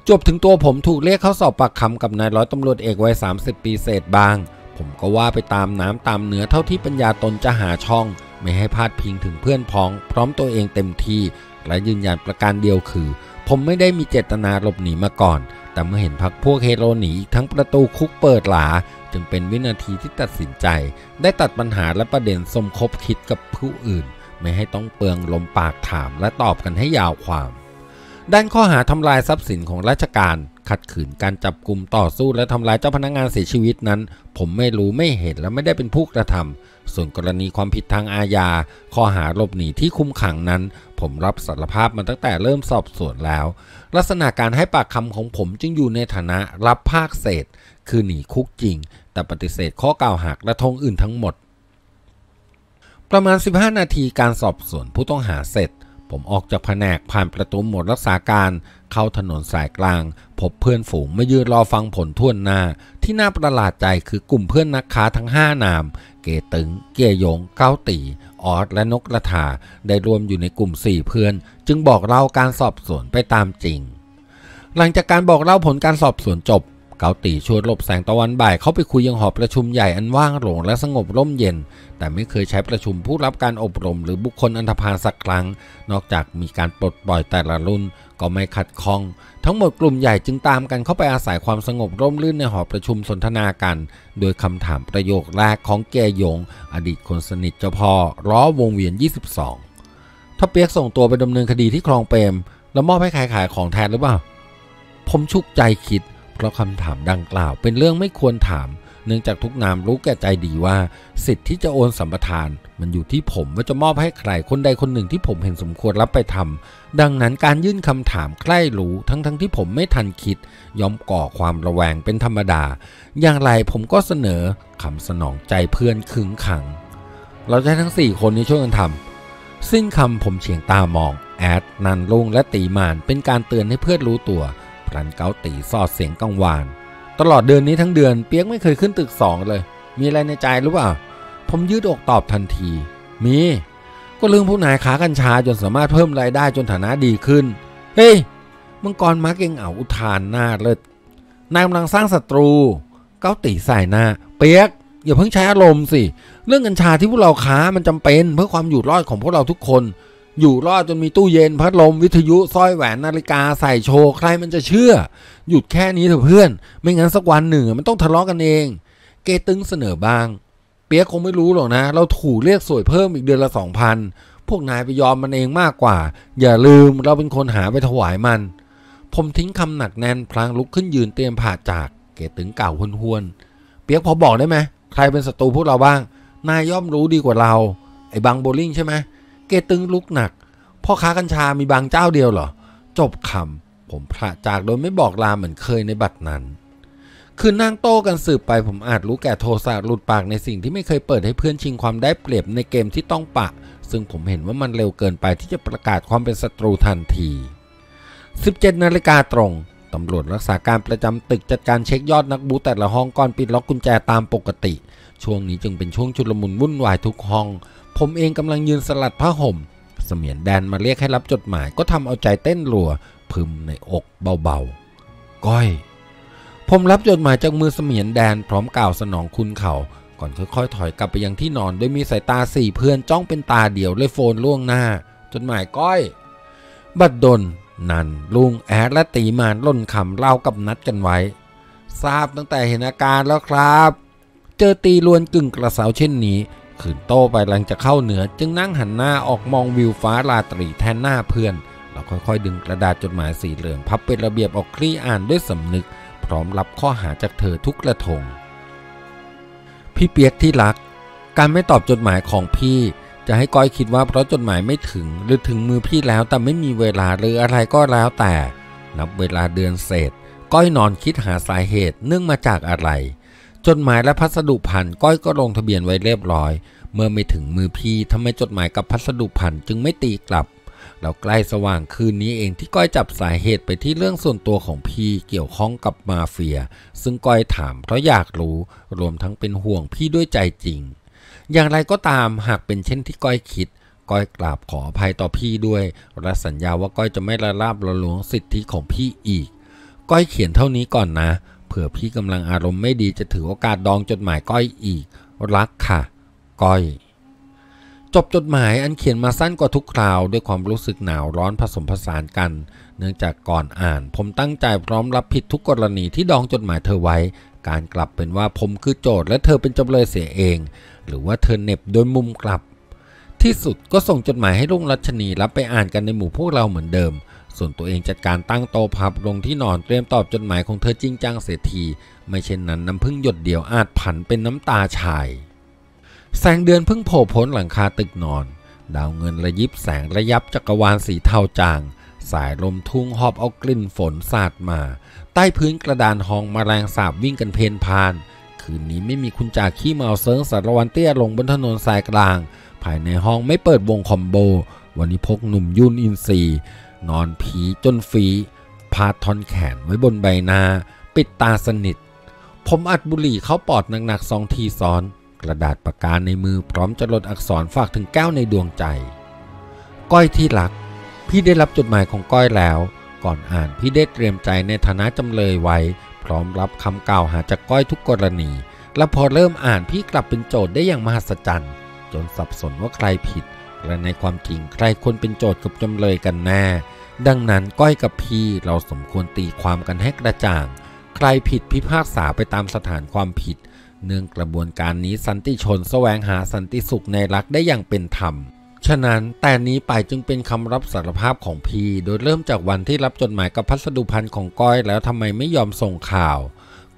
จบถึงตัวผมถูกเรียกเข้าสอบปากคำกับนายร้อยตำรวจเอกวัย30ปีเศษบ้างผมก็ว่าไปตามน้ำตามเนื้อเท่าที่ปัญญาตนจะหาช่องไม่ให้พาดพิงถึงเพื่อนพ้องพร้อมตัวเองเต็มที่และยืนยันประการเดียวคือผมไม่ได้มีเจตนาหลบหนีมาก่อนแต่เมื่อเห็นพรรคพวกเฮโรหนีทั้งประตูคุกเปิดหลาจึงเป็นวินาทีที่ตัดสินใจได้ตัดปัญหาและประเด็นสมคบคิดกับผู้อื่นไม่ให้ต้องเปลืองลมปากถามและตอบกันให้ยาวความด้านข้อหาทำลายทรัพย์สินของราชการขัดขืนการจับกุมต่อสู้และทำลายเจ้าพนักงานเสียชีวิตนั้นผมไม่รู้ไม่เห็นและไม่ได้เป็นผู้กระทำส่วนกรณีความผิดทางอาญาข้อหาหลบหนีที่คุมขังนั้นผมรับสารภาพมาตั้งแต่เริ่มสอบสวนแล้วลักษณะการให้ปากคำของผมจึงอยู่ในฐานะรับภาคเศษคือหนีคุกจริงแต่ปฏิเสธข้อกล่าวหาและทงอื่นทั้งหมดประมาณ15นาทีการสอบสวนผู้ต้องหาเสร็จผมออกจากแผนกผ่านประตูหมวดรักษาการเข้าถนนสายกลางพบเพื่อนฝูงมายืนรอฟังผลทั่วหน้าที่น่าประหลาดใจคือกลุ่มเพื่อนนักค้าทั้ง5นามเกตึงเกียยงเก้าตีออดและนกกระทาได้รวมอยู่ในกลุ่ม4เพื่อนจึงบอกเล่าการสอบสวนไปตามจริงหลังจากการบอกเล่าผลการสอบสวนจบเกาตีชวนหลบแสงตะวันบ่ายเข้าไปคุยยังหอประชุมใหญ่อันว่างโล่งและสงบร่มเย็นแต่ไม่เคยใช้ประชุมผู้รับการอบรมหรือบุคคลอันธพาลสักครั้งนอกจากมีการปลดปล่อยแต่ละรุ่นก็ไม่ขัดข้องทั้งหมดกลุ่มใหญ่จึงตามกันเข้าไปอาศัยความสงบร่มรื่นในหอประชุมสนทนากันโดยคำถามประโยคแรกของแกยงอดีตคนสนิทเจ้าพ่อล้อวงเวียน22ถ้าเปียกส่งตัวไปดำเนินคดีที่คลองเปรมแล้วมอบให้ใครขายของแทนหรือเปล่าผมชุกใจคิดเพราะคำถามดังกล่าวเป็นเรื่องไม่ควรถามเนื่องจากทุกนามรู้แก่ใจดีว่าสิทธิ์ที่จะโอนสัมปทานมันอยู่ที่ผมว่าจะมอบให้ใครคนใดคนหนึ่งที่ผมเห็นสมควรรับไปทำดังนั้นการยื่นคำถามใคร่รู้ทั้งที่ผมไม่ทันคิดยอมก่อความระแวงเป็นธรรมดาอย่างไรผมก็เสนอคำสนองใจเพื่อนขึงขังเราจะทั้ง4คนนี้ช่วยกันทำสิ้นคำผมเฉียงตามองแอดนันลุงและตีมานเป็นการเตือนให้เพื่อนรู้ตัวพลันเกาตีสอดเสียงกังวานตลอดเดือนนี้ทั้งเดือนเปียกไม่เคยขึ้นตึก2เลยมีอะไรในใจหรือเปล่าผมยืดอกตอบทันทีมีก็เรื่องผู้นายขากัญชาจนสามารถเพิ่มรายได้จนฐานะดีขึ้นเฮ้ยมังกรมาเก่งเอาอุทานหน้าเลิศนายกำลังสร้างศัตรูเกาตีใส่หน้าเปียกอย่าเพิ่งใช้อารมณ์สิเรื่องกัญชาที่พวกเราค้ามันจำเป็นเพื่อความอยู่รอดของพวกเราทุกคนอยู่รอดจนมีตู้เย็นพัดลมวิทยุสร้อยแหวนนาฬิกาใส่โชว์ใครมันจะเชื่อหยุดแค่นี้เถอะเพื่อนไม่งั้นสักวันหนึ่งมันต้องทะเลาะกันเองเกตึงเสนอบ้างเปียกคงไม่รู้หรอกนะเราถูกเรียกสวยเพิ่มอีกเดือนละ 2,000 พวกนายไปยอมมันเองมากกว่าอย่าลืมเราเป็นคนหาไปถวายมันผมทิ้งคำหนักแน่นพลางลุกขึ้นยืนเตรียมผ่าจากเกตึงกล่าวห้วนๆเปียกพอบอกได้ไหมใครเป็นศัตรูพวกเราบ้างนายย่อมรู้ดีกว่าเราไอ้บังโบลิ่งใช่ไหมเกตึงลุกหนักพ่อค้ากัญชามีบางเจ้าเดียวเหรอจบคำผมพระจากโดยไม่บอกลาเหมือนเคยในบัดนั้น คือนั่งโต้กันสืบไปผมอาจรู้แก่โทสะหลุดปากในสิ่งที่ไม่เคยเปิดให้เพื่อนชิงความได้เปรียบในเกมที่ต้องปะซึ่งผมเห็นว่ามันเร็วเกินไปที่จะประกาศความเป็นศัตรูทันที 17 นาฬิกาตรงตำรวจรักษาการประจำตึกจัดการเช็คยอดนักบู๊แต่ละห้องก่อนปิดล็อกกุญแจตามปกติช่วงนี้จึงเป็นช่วงชุลมุนวุ่นวายทุกห้องผมเองกำลังยืนสลัดผ้าห่มเสมียนแดนมาเรียกให้รับจดหมายก็ทำเอาใจเต้นรัวพึมในอกเบาๆก้อยผมรับจดหมายจากมือเสมียนแดนพร้อมกล่าวสนองคุณเขาก่อนค่อยๆถอยกลับไปยังที่นอนโดยมีสายตาสี่เพื่อนจ้องเป็นตาเดียวเลยโฟนล่วงหน้าจดหมายก้อยบัดดลนันลุงแอดและตีมานล่นขำเล่ากับนัดกันไว้ทราบตั้งแต่เห็นอาการแล้วครับเจอตีลวนกึ่งกระเซาเช่นนี้ขืนโต้ไปหลังจะเข้าเหนือจึงนั่งหันหน้าออกมองวิวฟ้าราตรีแทนหน้าเพื่อนแล้วค่อยๆดึงกระดาษจดหมายสีเหลืองพับเป็นระเบียบออกคลี่อ่านด้วยสำนึกพร้อมรับข้อหาจากเธอทุกกระทงพี่เปียกที่รักการไม่ตอบจดหมายของพี่จะให้ก้อยคิดว่าเพราะจดหมายไม่ถึงหรือถึงมือพี่แล้วแต่ไม่มีเวลาหรืออะไรก็แล้วแต่นับเวลาเดือนเศษก้อยนอนคิดหาสาเหตุเนื่องมาจากอะไรจดหมายและพัสดุพันก้อยก็ลงทะเบียนไว้เรียบร้อยเมื่อไม่ถึงมือพี่ทำไมจดหมายกับพัสดุพันจึงไม่ตีกลับเราใกล้สว่างคืนนี้เองที่ก้อยจับสาเหตุไปที่เรื่องส่วนตัวของพี่เกี่ยวข้องกับมาเฟียซึ่งก้อยถามเพราะอยากรู้รวมทั้งเป็นห่วงพี่ด้วยใจจริงอย่างไรก็ตามหากเป็นเช่นที่ก้อยคิดก้อยกราบขออภัยต่อพี่ด้วยและสัญญาว่าก้อยจะไม่ละลาบละล้วงสิทธิของพี่อีกก้อยเขียนเท่านี้ก่อนนะเผื่อพี่กำลังอารมณ์ไม่ดีจะถือโอกาสดองจดหมายก้อยอีกรักค่ะก้อยจบจดหมายอันเขียนมาสั้นกว่าทุกคราวด้วยความรู้สึกหนาวร้อนผสมผสานกันเนื่องจากก่อนอ่านผมตั้งใจพร้อมรับผิดทุกกรณีที่ดองจดหมายเธอไว้การกลับเป็นว่าผมคือโจทย์และเธอเป็นจำเลยเสียเองหรือว่าเธอเน็บโดยมุมกลับที่สุดก็ส่งจดหมายให้ลุงรัชนีรับไปอ่านกันในหมู่พวกเราเหมือนเดิมส่วนตัวเองจัดการตั้งโต๊ะพับลงที่นอนเตรียมตอบจดหมายของเธอจริงจังเสียทีไม่เช่นนั้นน้ำพึ่งหยดเดียวอาจผันเป็นน้ำตาชายแสงเดือนเพิ่งโผล่พ้นหลังคาตึกนอนดาวเงินระยิบแสงระยับจักรวาลสีเทาจางสายลมทุ่งหอบเอากลิ่นฝนสาดมาใต้พื้นกระดานห้องแมลงสาบวิ่งกันเพลนพานคืนนี้ไม่มีคุณจ่าขี้เมาเซิงสารวันเตี้ยลงบนถนนสายกลางภายในห้องไม่เปิดวงคอมโบวันนี้พกหนุ่มยุ่นอินซีนอนผีจนฝีพาดท่อนแขนไว้บนใบหน้าปิดตาสนิทผมอัดบุหรี่เข้าปอดหนักๆ2 ทีซ้อนกระดาษปากกาในมือพร้อมจะลดอักษรฝากถึงแก้วในดวงใจก้อยที่รักพี่ได้รับจดหมายของก้อยแล้วก่อนอ่านพี่ได้เตรียมใจในฐานะจำเลยไว้พร้อมรับคำกล่าวหาจากก้อยทุกกรณีและพอเริ่มอ่านพี่กลับเป็นโจทย์ได้อย่างมหัศจรรย์จนสับสนว่าใครผิดและในความจริงใครควรเป็นโจทย์กับจำเลยกันแน่ดังนั้นก้อยกับพี่เราสมควรตีความกันให้กระจ่างใครผิดพิพากษาไปตามสถานความผิดเนื่องกระบวนการนี้สันติชนแสวงหาสันติสุขในรักได้อย่างเป็นธรรมฉะนั้นแต่นี้ไปจึงเป็นคำรับสารภาพของพี่โดยเริ่มจากวันที่รับจดหมายกับพัสดุพันของก้อยแล้วทำไมไม่ยอมส่งข่าว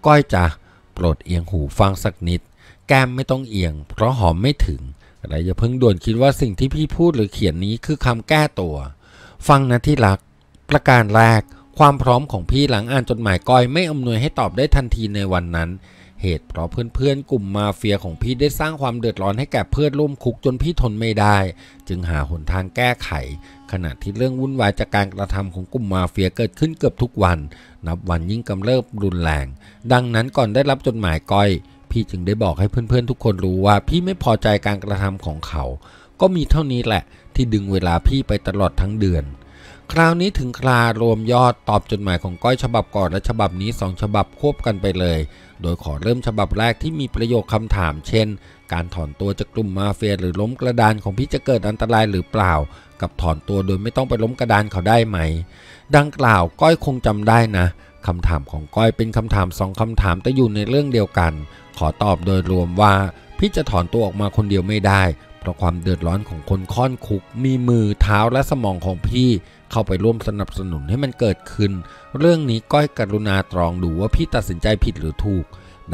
ก้อยจะโปรดเอียงหูฟังสักนิดแก้มไม่ต้องเอียงเพราะหอมไม่ถึงอะไรอย่าเพิ่งด่วนคิดว่าสิ่งที่พี่พูดหรือเขียนนี้คือคำแก้ตัวฟังนะที่รักประการแรกความพร้อมของพี่หลังอ่านจดหมายก้อยไม่อำนวยให้ตอบได้ทันทีในวันนั้นเหตุเพราะเพื่อนๆกลุ่มมาเฟียของพี่ได้สร้างความเดือดร้อนให้แก่เพื่อนร่วมคุกจนพี่ทนไม่ได้จึงหาหนทางแก้ไขขณะที่เรื่องวุ่นวายจากการกระทำของกลุ่มมาเฟียเกิดขึ้นเกือบทุกวันนับวันยิ่งกำเริบรุนแรงดังนั้นก่อนได้รับจดหมายก้อยพี่จึงได้บอกให้เพื่อนๆทุกคนรู้ว่าพี่ไม่พอใจการกระทำของเขาก็มีเท่านี้แหละที่ดึงเวลาพี่ไปตลอดทั้งเดือนคราวนี้ถึงครารวมยอดตอบจดหมายของก้อยฉบับก่อนและฉบับนี้2ฉบับควบกันไปเลยโดยขอเริ่มฉบับแรกที่มีประโยคคำถามเช่นการถอนตัวจากกลุ่มมาเฟียหรือล้มกระดานของพี่จะเกิดอันตรายหรือเปล่ากับถอนตัวโดยไม่ต้องไปล้มกระดานเขาได้ไหมดังกล่าวก้อยคงจำได้นะคำถามของก้อยเป็นคำถาม2คำถามแต่อยู่ในเรื่องเดียวกันขอตอบโดยรวมว่าพี่จะถอนตัวออกมาคนเดียวไม่ได้เพราะความเดือดร้อนของคนค่อนคุกมีมือเท้าและสมองของพี่เข้าไปร่วมสนับสนุนให้มันเกิดขึ้นเรื่องนี้ก้อยกรุณาตรองดูว่าพี่ตัดสินใจผิดหรือถูก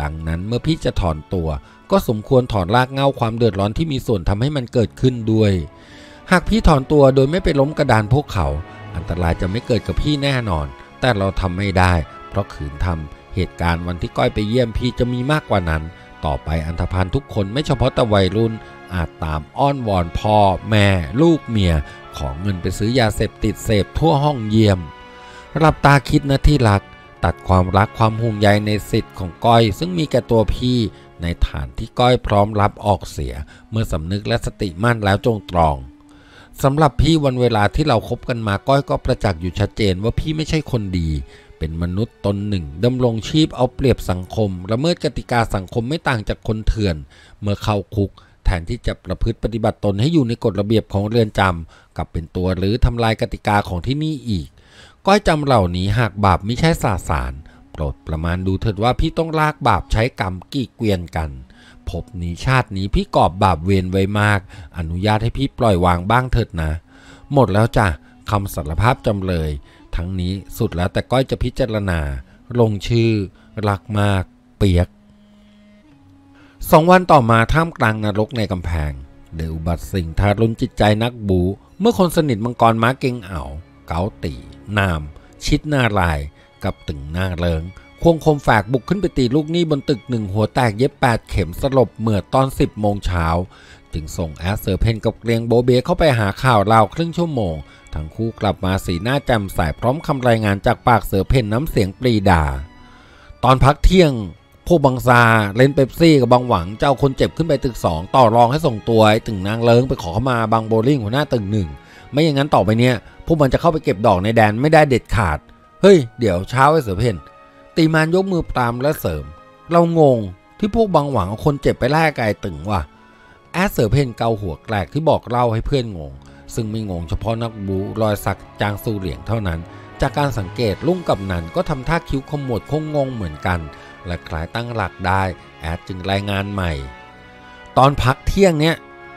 ดังนั้นเมื่อพี่จะถอนตัวก็สมควรถอนรากเหง้าความเดือดร้อนที่มีส่วนทำให้มันเกิดขึ้นด้วยหากพี่ถอนตัวโดยไม่ไปล้มกระดานพวกเขาอันตรายจะไม่เกิดกับพี่แน่นอนแต่เราทำไม่ได้เพราะขืนทำ เหตุการณ์วันที่ก้อยไปเยี่ยมพี่จะมีมากกว่านั้นต่อไปอันธพาลทุกคนไม่เฉพาะแต่วัยรุ่นอาจตามอ้อนวอนพ่อแม่ลูกเมียขอเงินไปซื้อยาเสพติดเสพทั่วห้องเยี่ยมรับตาคิดนะที่รักตัดความรักความห่วงใยในสิทธิ์ของก้อยซึ่งมีแก่ตัวพี่ในฐานที่ก้อยพร้อมรับออกเสียเมื่อสำนึกและสติมั่นแล้วจงตรองสำหรับพี่วันเวลาที่เราคบกันมาก้อยก็ประจักษ์อยู่ชัดเจนว่าพี่ไม่ใช่คนดีเป็นมนุษย์ตนหนึ่งดำรงชีพเอาเปรียบสังคมละเมิดกติกาสังคมไม่ต่างจากคนเถื่อนเมื่อเข้าคุกแทนที่จะประพฤติปฏิบัติตนให้อยู่ในกฎระเบียบของเรือนจำกลับเป็นตัวหรือทำลายกติกาของที่นี่อีกก้อยจำเหล่านี้หากบาปไม่ใช่สาสารโปรดประมาณดูเถิดว่าพี่ต้องลากบาปใช้กรรมกี่เกวียนกันภพนี้ชาตินี้พี่กอบบาปเวรไว้มากอนุญาตให้พี่ปล่อยวางบ้างเถิดนะหมดแล้วจ้ะคำสารภาพจำเลยทั้งนี้สุดแล้วแต่ก้อยจะพิจารณาลงชื่อรักมากเปียก2 วันต่อมาท่ามกลางนรกในกำแพงเดือดบัดสิ่งทารุณจิตใจนักบูเมื่อคนสนิทมังกรม้าเก่งเอาเกาตีนามชิดหน้าลายกับตึงหน้าเลิงควงคมแฝกบุกขึ้นไปตีลูกหนี้บนตึกหนึ่งหัวแตกเย็บ8 เข็มสลบเมื่อตอน10 โมงเช้าจึงส่งแอสเซอร์เพนกับเกรียงโบเบเข้าไปหาข่าวราวครึ่งชั่วโมงทั้งคู่กลับมาสีหน้าแจ่มใสพร้อมคำรายงานจากปากเสือเพนน้ำเสียงปรีดาตอนพักเที่ยงพวกบังซาเลนเป๊ปซี่กับบางหวังเจ้าคนเจ็บขึ้นไปตึก2ต่อรองให้ส่งตัวไอ้ตึงนางเลิงไปขอเข้ามาบางโบลิ่งหัวหน้าตึก1ไม่อย่างนั้นต่อไปเนี่ยพวกมันจะเข้าไปเก็บดอกในแดนไม่ได้เด็ดขาดเฮ้ยเดี๋ยวเช้าไอ้เสือเพนตีมานยกมือตามและเสริมเรางงที่พวกบางหวังเอาคนเจ็บไปแลกไอ้ตึงว่ะแอสเสือเพนเกาหัวแกลกที่บอกเล่าให้เพื่อนงงซึ่งไม่งงเฉพาะนักบูรอยสักจางซูเหลียงเท่านั้นจากการสังเกตลุงกับนันก็ทำท่าคิ้วขมวดคงงงเหมือนกันและคล้ายตั้งหลักได้แอดจึงรายงานใหม่ตอนพักเที่ยงเนี้ย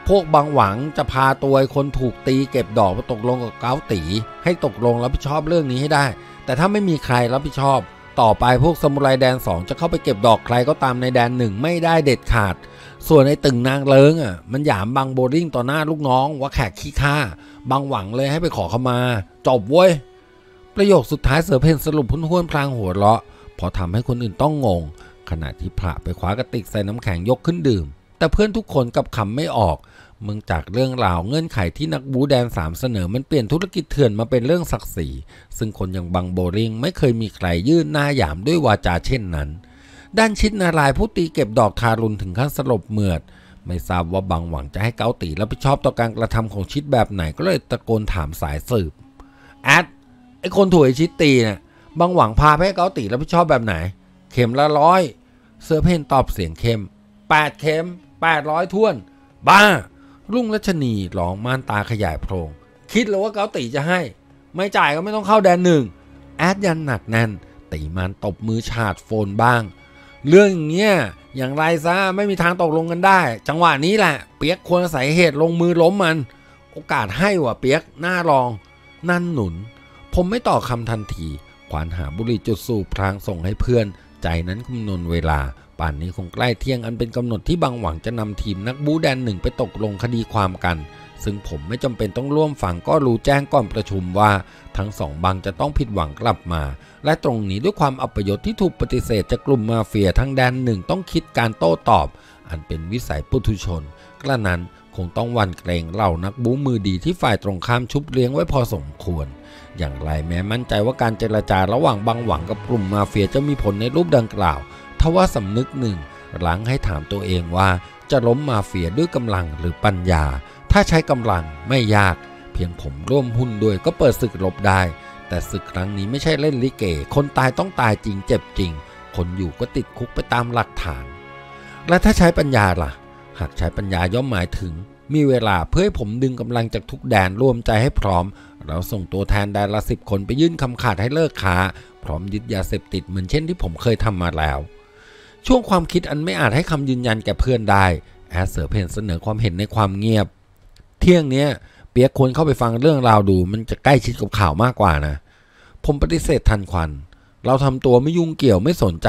พวกบางหวังจะพาตัวคนถูกตีเก็บดอกมาตกลงกับเก้าตีให้ตกลงรับผิดชอบเรื่องนี้ให้ได้แต่ถ้าไม่มีใครรับผิดชอบต่อไปพวกสมุไรแดน2จะเข้าไปเก็บดอกใครก็ตามในแดน1ไม่ได้เด็ดขาดส่วนไอ้ตึงนางเลิงอ่ะมันหยามบางโบลิ่งต่อหน้าลูกน้องว่าแขกขี้ข้าบางหวังเลยให้ไปขอเข้ามาจบเว้ยประโยคสุดท้ายเสือเพนสรุปพุ่นห้วนพลางหัวเราะพอทำให้คนอื่นต้องงงขณะที่พระไปคว้ากระติกใส่น้ำแข็งยกขึ้นดื่มแต่เพื่อนทุกคนกับคำไม่ออกเมืองจากเรื่องราวเงื่อนไขที่นักบูแดน3เสนอมันเปลี่ยนธุรกิจเถื่อนมาเป็นเรื่องศักดิ์ศรีซึ่งคนอย่างบางโบลิ่งไม่เคยมีใครยื่นหน้าหยามด้วยวาจาเช่นนั้นด้านชิดนารายผู้ตีเก็บดอกทารุณถึงขั้นสลบเมือดไม่ทราบว่าบางหวังจะให้เกาตีรับผิดชอบต่อการกระทำของชิดแบบไหนก็เลยตะโกนถามสายสืบแอดไอคนถูกไอชิดตีนะบางหวังพาให้เกาตีรับผิดชอบแบบไหนเข็มละ100เสือเพนตอบเสียงเข้ม8 เข็ม800 ถ้วนบ้าลุงรัชนีร้องม่านตาขยายโพรงคิดแล้วว่าเกาตีจะให้ไม่จ่ายก็ไม่ต้องเข้าแดน1แอดยันหนักแน่นตีมันตบมือฉาดโฟนบ้างเรื่องเงี้ยอย่างไรซะไม่มีทางตกลงกันได้จังหวะนี้แหละเปียกควรอาศัยเหตุลงมือล้มมันโอกาสให้ว่ะเปียกหน้ารองนั่นหนุนผมไม่ตอบคำทันทีขวานหาบุหรี่จุดสูบพลางส่งให้เพื่อนใจนั้นคำนวณเวลาป่านนี้คงใกล้เที่ยงอันเป็นกำหนดที่บางหวังจะนำทีมนักบู๊แดน1ไปตกลงคดีความกันซึ่งผมไม่จำเป็นต้องร่วมฟังก็รู้แจ้งก่อนประชุมว่าทั้ง2บังจะต้องผิดหวังกลับมาและตรงนี้ด้วยความอัปยศที่ถูกปฏิเสธจากกลุ่มมาเฟียทั้งแดน1ต้องคิดการโต้ตอบอันเป็นวิสัยปุถุชนกระนั้นคงต้องหวั่นเกรงเหล่านักบู๊มือดีที่ฝ่ายตรงข้ามชุบเลี้ยงไว้พอสมควรอย่างไรแม้มั่นใจว่าการเจรจาระหว่างบางหวังกับกลุ่มมาเฟียจะมีผลในรูปดังกล่าวทว่าสำนึกหนึ่งหลังให้ถามตัวเองว่าจะล้มมาเฟียด้วยกำลังหรือปัญญาถ้าใช้กำลังไม่ยากเพียงผมร่วมหุ้นด้วยก็เปิดศึกลบได้แต่ศึกครั้งนี้ไม่ใช่เล่นลิเกคนตายต้องตายจริงเจ็บจริงคนอยู่ก็ติดคุกไปตามหลักฐานและถ้าใช้ปัญญาล่ะหากใช้ปัญญาย่อมหมายถึงมีเวลาเพื่อให้ผมดึงกำลังจากทุกแดนร่วมใจให้พร้อมเราส่งตัวแทนแดนละ10 คนไปยื่นคำขาดให้เลิกค้าพร้อมยึดยาเสพติดเหมือนเช่นที่ผมเคยทำมาแล้วช่วงความคิดอันไม่อาจให้คำยืนยันแก่เพื่อนได้แอสเซอร์เพนเสนอความเห็นในความเงียบเที่ยงเนี้ยเปียกควรเข้าไปฟังเรื่องราวดูมันจะใกล้ชิดกับข่าวมากกว่านะผมปฏิเสธทันควันเราทำตัวไม่ยุ่งเกี่ยวไม่สนใจ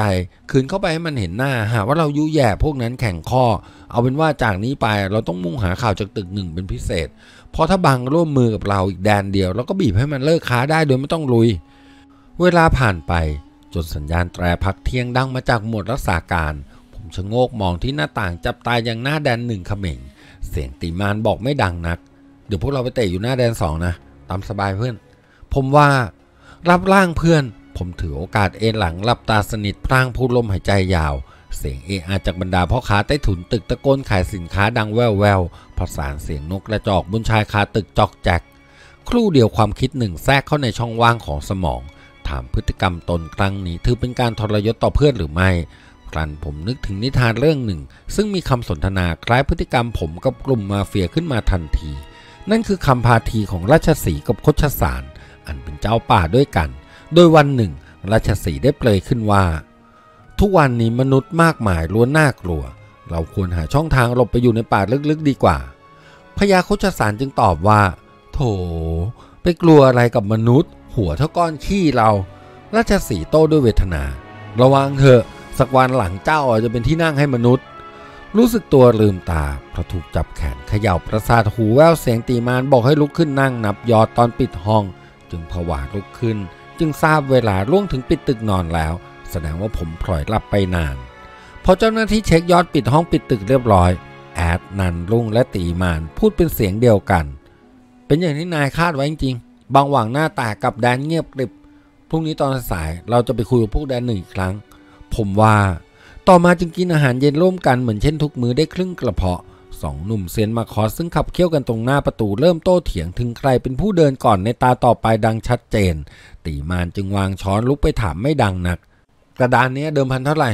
คืนเข้าไปให้มันเห็นหน้าหาว่าเรายุแย่พวกนั้นแข่งข้อเอาเป็นว่าจากนี้ไปเราต้องมุ่งหาข่าวจากตึก1เป็นพิเศษเพราะถ้าบังร่วมมือกับเราอีกแดนเดียวเราก็บีบให้มันเลิกค้าได้โดยไม่ต้องลุยเวลาผ่านไป จนสัญญาณแตรพักเที่ยงดังมาจากหมวดรักษาการผมชะโงกมองที่หน้าต่างจับตาอย่างหน้าแดน1เขม่งเสียงติมานบอกไม่ดังนักเดี๋ยวพวกเราไปเตะอยู่หน้าแดน2นะตามสบายเพื่อนผมว่ารับร่างเพื่อนผมถือโอกาสเอนหลังหลับตาสนิทพลางพูดลมหายใจยาวเสียงเออาจากบรรดาพ่อค้าใต้ถุนตึกตะโกนขายสินค้าดังแว่วๆผสานเสียงนกกระจอกบนชายคาตึกจอกแจกครู่เดียวความคิดหนึ่งแทรกเข้าในช่องว่างของสมองถามพฤติกรรมตนครั้งนี้ถือเป็นการทรยศต่อเพื่อนหรือไม่ครั้นผมนึกถึงนิทานเรื่องหนึ่งซึ่งมีคำสนทนาคล้ายพฤติกรรมผมกับกลุ่มมาเฟียขึ้นมาทันทีนั่นคือคำพาทีของราชสีห์กับโคชสารอันเป็นเจ้าป่าด้วยกันโดยวันหนึ่งราชสีห์ได้เปรยขึ้นว่าทุกวันนี้มนุษย์มากมายล้วนน่ากลัวเราควรหาช่องทางหลบไปอยู่ในป่าลึกๆดีกว่าพญาโคชสารจึงตอบว่าโถไปกลัวอะไรกับมนุษย์หัวเท่าก้อนขี้เราราชสีห์โต้ด้วยเวทนาระวังเถอะสักวันหลังเจ้าอาจจะเป็นที่นั่งให้มนุษย์รู้สึกตัวลืมตาเพราะถูกจับแขนเขย่าประสาทหูแว่วเสียงตีมานบอกให้ลุกขึ้นนั่งนับยอดตอนปิดห้องจึงผวาลุกขึ้นจึงทราบเวลาล่วงถึงปิดตึกนอนแล้วแสดงว่าผมพลอยหลับไปนานพอเจ้าหน้าที่เช็คยอดปิดห้องปิดตึกเรียบร้อยแอดนันรุ่งและตีมานพูดเป็นเสียงเดียวกันเป็นอย่างที่นายคาดไว้จริงบางหวังหน้าตากับแดนเงียบกริบพรุ่งนี้ตอนสายเราจะไปคุยกับพวกแดนหนึ่งอีกครั้งผมว่าต่อมาจึงกินอาหารเย็นร่วมกันเหมือนเช่นทุกมื้อได้ครึ่งกระเพาะสองหนุ่มเซียนมาคอสซึ่งขับเคี่ยวกันตรงหน้าประตูเริ่มโต้เถียงถึงใครเป็นผู้เดินก่อนในตาต่อไปดังชัดเจนตีมานจึงวางช้อนลุกไปถามไม่ดังนักกระดานนี้เดิมพันเท่าไหร่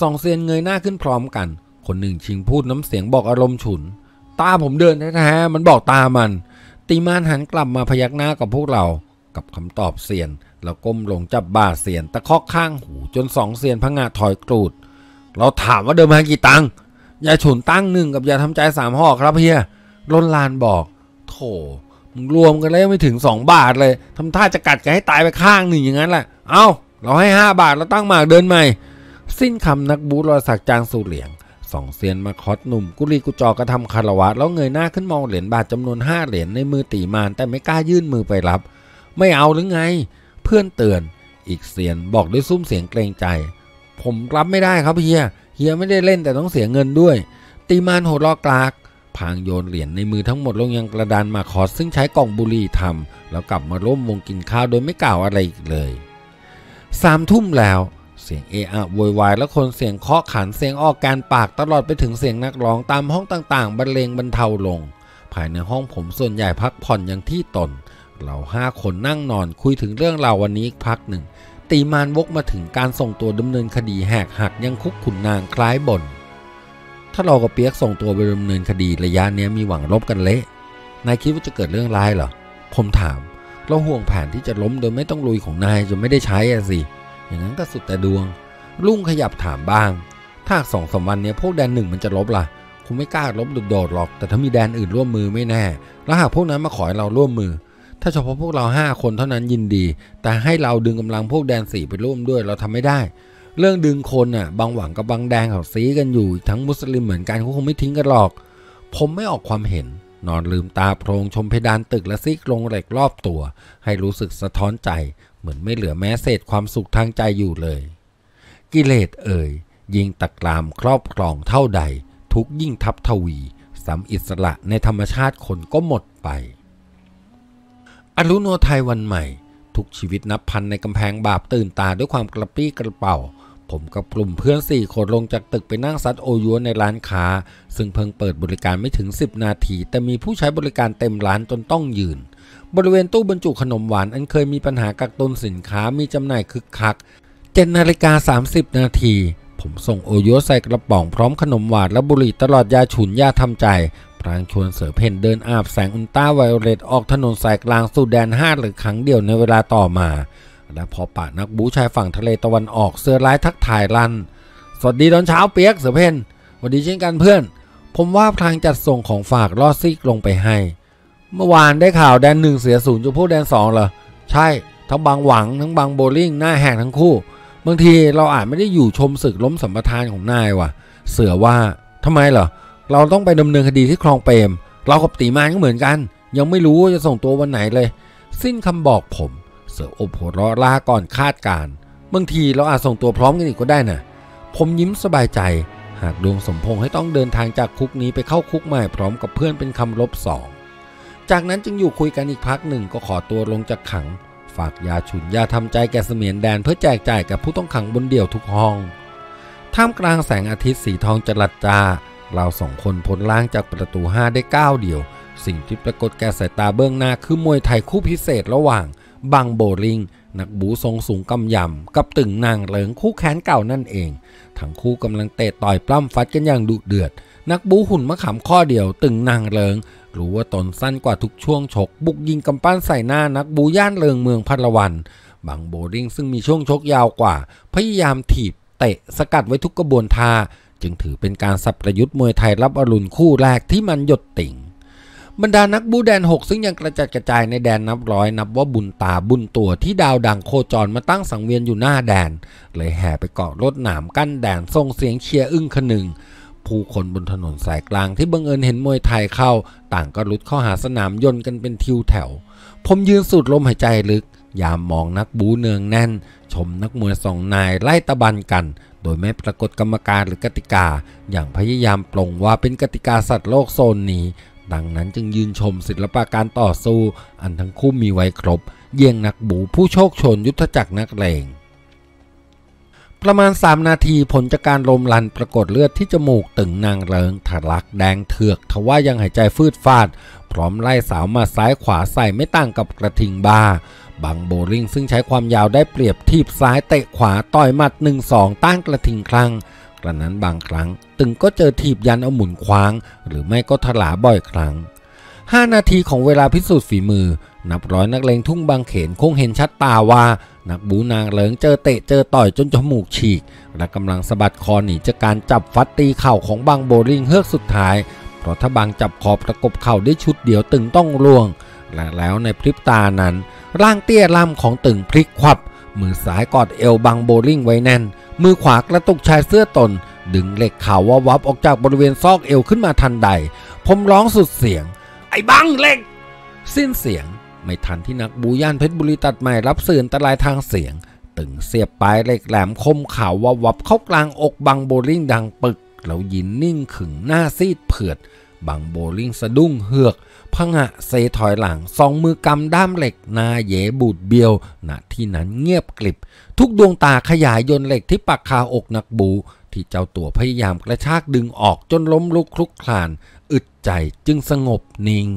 สองเซียนเงยหน้าขึ้นพร้อมกันคนหนึ่งชิงพูดน้ำเสียงบอกอารมณ์ฉุนตาผมเดินแท้ๆมันบอกตามันตีมานหันกลับมาพยักหน้ากับพวกเรากับคำตอบเซียนแล้วก้มลงจับบ่าเซียนตะคอกข้างหูจนสองเซียนพังงะถอยกรูดเราถามว่าเดิมพันกี่ตังค์ยาฉุนตั้งหนึ่งกับยาทำใจสามห่อครับเฮียล้นลานบอกโถมึงรวมกันแล้วไม่ถึง2 บาทเลยทำท่าจะกัดกันให้ตายไปข้างหนึ่งอย่างนั้นแหละเอ้าเราให้5 บาทเราตั้งหมากเดินใหม่สิ้นคำนักบูรอสักจางสู่เหลียงสองเซียนมาคอดหนุ่มกุลีกุจอกระทำคารวะแล้วเงยหน้าขึ้นมองเหรียญบาทจำนวน5 เหรียญในมือตีมานแต่ไม่กล้ายื่นมือไปรับไม่เอาหรือไงเพื่อนเตือนอีกเซียนบอกด้วยซุ้มเสียงเกรงใจผมรับไม่ได้ครับเฮียไม่ได้เล่นแต่ต้องเสียเงินด้วยตีมานโหดลอกลากพางโยนเหรียญในมือทั้งหมดลงยังกระดานมาคอสซึ่งใช้กล่องบุหรี่ทำแล้วกลับมาร่วมวงกินข้าวโดยไม่กล่าวอะไรอีกเลย3 ทุ่มแล้วเสียงเออะโวยวายและคนเสียงเคาะขันเสียงออกการปากตลอดไปถึงเสียงนักร้องตามห้องต่างๆบรรเลงบรรเทาลงภายในห้องผมส่วนใหญ่พักผ่อนอย่างที่ตนเรา5 คนนั่งนอนคุยถึงเรื่องราววันนี้อีกพักหนึ่งตีมานวกมาถึงการส่งตัวดำเนินคดีแหกหักยังคุกขุนนางคล้ายบ่นถ้าเรากับเปียกส่งตัวไปดำเนินคดีระยะเนี้ยมีหวังลบกันเละนายคิดว่าจะเกิดเรื่องร้ายเหรอผมถามเราห่วงแผนที่จะล้มโดยไม่ต้องลุยของนายจนไม่ได้ใช้อะสิอย่างนั้นก็สุดแต่ดวงลุงขยับถามบ้างถ้า2-3 วันเนี้ยพวกแดนหนึ่งมันจะลบล่ะคงไม่กล้าลบโดดๆหรอกแต่ถ้ามีแดนอื่นร่วมมือไม่แน่แล้วหากพวกนั้นมาขอให้เราร่วมมือถ้าเฉพาะพวกเรา5 คนเท่านั้นยินดีแต่ให้เราดึงกำลังพวกแดน4ไปร่วมด้วยเราทำไม่ได้เรื่องดึงคนน่ะบางหวังกับบางแดงเขาซี้กันอยู่ทั้งมุสลิมเหมือนกันเขาคงไม่ทิ้งกันหรอกผมไม่ออกความเห็นนอนลืมตาโพลงชมเพดานตึกและซีกลงเหล็กรอบตัวให้รู้สึกสะท้อนใจเหมือนไม่เหลือแม้เศษความสุขทางใจอยู่เลยกิเลสเอ่ยยิงตะกรามครอบครองเท่าใดทุกยิ่งทับทวีสัมอิสระในธรรมชาติคนก็หมดไปอรุโนทัยวันใหม่ทุกชีวิตนับพันในกำแพงบาปตื่นตาด้วยความกระปี้กระเป๋าผมกับกลุ่มเพื่อน4 คนลงจากตึกไปนั่งซัดโอยัวในร้านค้าซึ่งเพิ่งเปิดบริการไม่ถึง10 นาทีแต่มีผู้ใช้บริการเต็มร้านจนต้องยืนบริเวณตู้บรรจุขนมหวานอันเคยมีปัญหากักตุนสินค้ามีจำหน่ายคึกคัก7:30 น.ผมส่งโอยัวใส่กระป๋องพร้อมขนมหวานและบุหรี่ตลอดยาฉุนยาทำใจทางชวนเสือเพนเดินอาบแสงอุลตราไวโอเลตออกถนนสายกลางสู่แดน5หรือครั้งเดียวในเวลาต่อมาและพอปะนักบูชายฝั่งทะเลตะวันออกเสื้อลายทักทายลั่นสวัสดีตอนเช้าเปียกเสือเพนสวัสดีเช่นกันเพื่อนผมว่าทางจัดส่งของฝากลอดซีกลงไปให้เมื่อวานได้ข่าวแดน1เสีย0จะพูดแดน2เหรอใช่ทั้งบางหวังทั้งบางโบลิ่งหน้าแหกทั้งคู่บางทีเราอาจไม่ได้อยู่ชมศึกล้มสัมปทานของนายว่ะเสือว่าทำไมเหรอเราต้องไปดำเนินคดีที่คลองเปรมเรากับตีมานก็เหมือนกันยังไม่รู้ว่าจะส่งตัววันไหนเลยสิ้นคำบอกผมเสืออบหัวเราะล่าก่อนคาดการเ บางทีเราอาจส่งตัวพร้อมกันอีกก็ได้นะผมยิ้มสบายใจหากดวงสมพงษ์ให้ต้องเดินทางจากคุกนี้ไปเข้าคุกใหม่พร้อมกับเพื่อนเป็นคำลบสองจากนั้นจึงอยู่คุยกันอีกพักหนึ่งก็ขอตัวลงจากขังฝากยาฉุนยาทำใจแก่เสมียนแดนเพื่อแจกจ่ายกับผู้ต้องขังบนเดี่ยวทุกห้องท่ามกลางแสงอาทิตย์สีทองจรัสจ้าเราสองคนพ้นล่างจากประตู5ได้ก้าวเดียวสิ่งที่ปรากฏแก่สายตาเบื้องหน้าคือมวยไทยคู่พิเศษระหว่างบังโบลิงนักบูทรงสูงกำยำกับตึงนางเหลิงคู่แค้นเก่านั่นเองทั้งคู่กำลังเตะต่อยปล้ำฟัดกันอย่างดุเดือดนักบูหุ่นมะขามข้อเดียวตึงนางเหลิงรู้ว่าตนสั้นกว่าทุกช่วงชกบุกยิงกำปั้นใส่หน้านักบูย่านเลิงเมืองพัทลวันบังโบลิงซึ่งมีช่วงชกยาวกว่าพยายามถีบเตะสกัดไว้ทุกกระบวนท่าจึงถือเป็นการสับประยุทธ์มวยไทยรับอรุณคู่แรกที่มันหยดติ่งบรรดานักบูแดนหกซึ่งยังกระจัดกระจายในแดนนับร้อยนับว่าบุญตาบุญตัวที่ดาวดังโคจรมาตั้งสังเวียนอยู่หน้าแดนเลยแห่ไปเกาะรถหนามกั้นแดนส่งเสียงเชียร์อึ้งคนึงผู้คนบนถนนสายกลางที่บังเอิญเห็นมวยไทยเข้าต่างก็รุดเข้าหาสนามยนต์กันเป็นทิวแถวผมยืนสูดลมหายใจลึกยามมองนักบูเนืองแน่นชมนักมวยสองนายไล่ตะบันกันโดยไม่ปรากฏกรรมการหรือกติกาอย่างพยายามปลงว่าเป็นกติกาสัตว์โลกโซนนี้ดังนั้นจึงยืนชมศิลปะการต่อสู้อันทั้งคู่มีไว้ครบเยี่ยงนักบูผู้โชคชนยุทธจักรนักเลงประมาณ3นาทีผลจากการลมลันปรากฏเลือดที่จมูกตึงนางเริงทะลักแดงเถือกทว่ายังหายใจฟืดฟาดพร้อมไล่สาวมาซ้ายขวาใส่ไม่ต่างกับกระทิงบ้าบังโบลิ่งซึ่งใช้ความยาวได้เปรียบทีบซ้ายเตะขวาต่อยหมัด 1-2 ต้านกระทิงครั้งกระนั้นบางครั้งตึงก็เจอถีบยันเอาหมุนคว้างหรือไม่ก็ถลาบ่อยครั้ง5นาทีของเวลาพิสูจน์ฝีมือนับร้อยนักเลงทุ่งบางเขนคงเห็นชัดตาว่านักบูนางเหลิงเจอเตะเจอต่อยจนจมูกฉีกและกำลังสะบัดคอหนีจากการจับฟัดตีเข่าของบังโบลิ่งเฮือกสุดท้ายเพราะถ้าบังจับคอประกบเข่าได้ชุดเดียวตึงต้องล่วงและแล้วในพริบตานั้นร่างเตี้ยล่ำของตึงพลิกควับมือซ้ายกอดเอวบังโบลิ่งไว้แน่นมือขวากระตุกชายเสื้อตนดึงเหล็กขาววับออกจากบริเวณซอกเอวขึ้นมาทันใดผมร้องสุดเสียงไอ้บังเหล็กสิ้นเสียงไม่ทันที่นักบูย่านเพชรบุรีตัดใหม่รับสื่ออันตรายทางเสียงตึงเสียบปลายเหล็กแหลมคมขาววับเข้ากลางอกบังโบลิ่งดังปึกแล้วยืนนิ่งขึงหน้าซีดเผือดบังโบลิ่งสะดุ้งเฮือกผงะเซถอยหลังสองมือกำด้ามเหล็กนาเยบูดเบียวณที่นั้นเงียบกลิบทุกดวงตาขยายยนเหล็กที่ปักคาอกนักบูที่เจ้าตัวพยายามกระชากดึงออกจนล้มลุกคลุกคลานอึดใจจึงสงบนิ่ง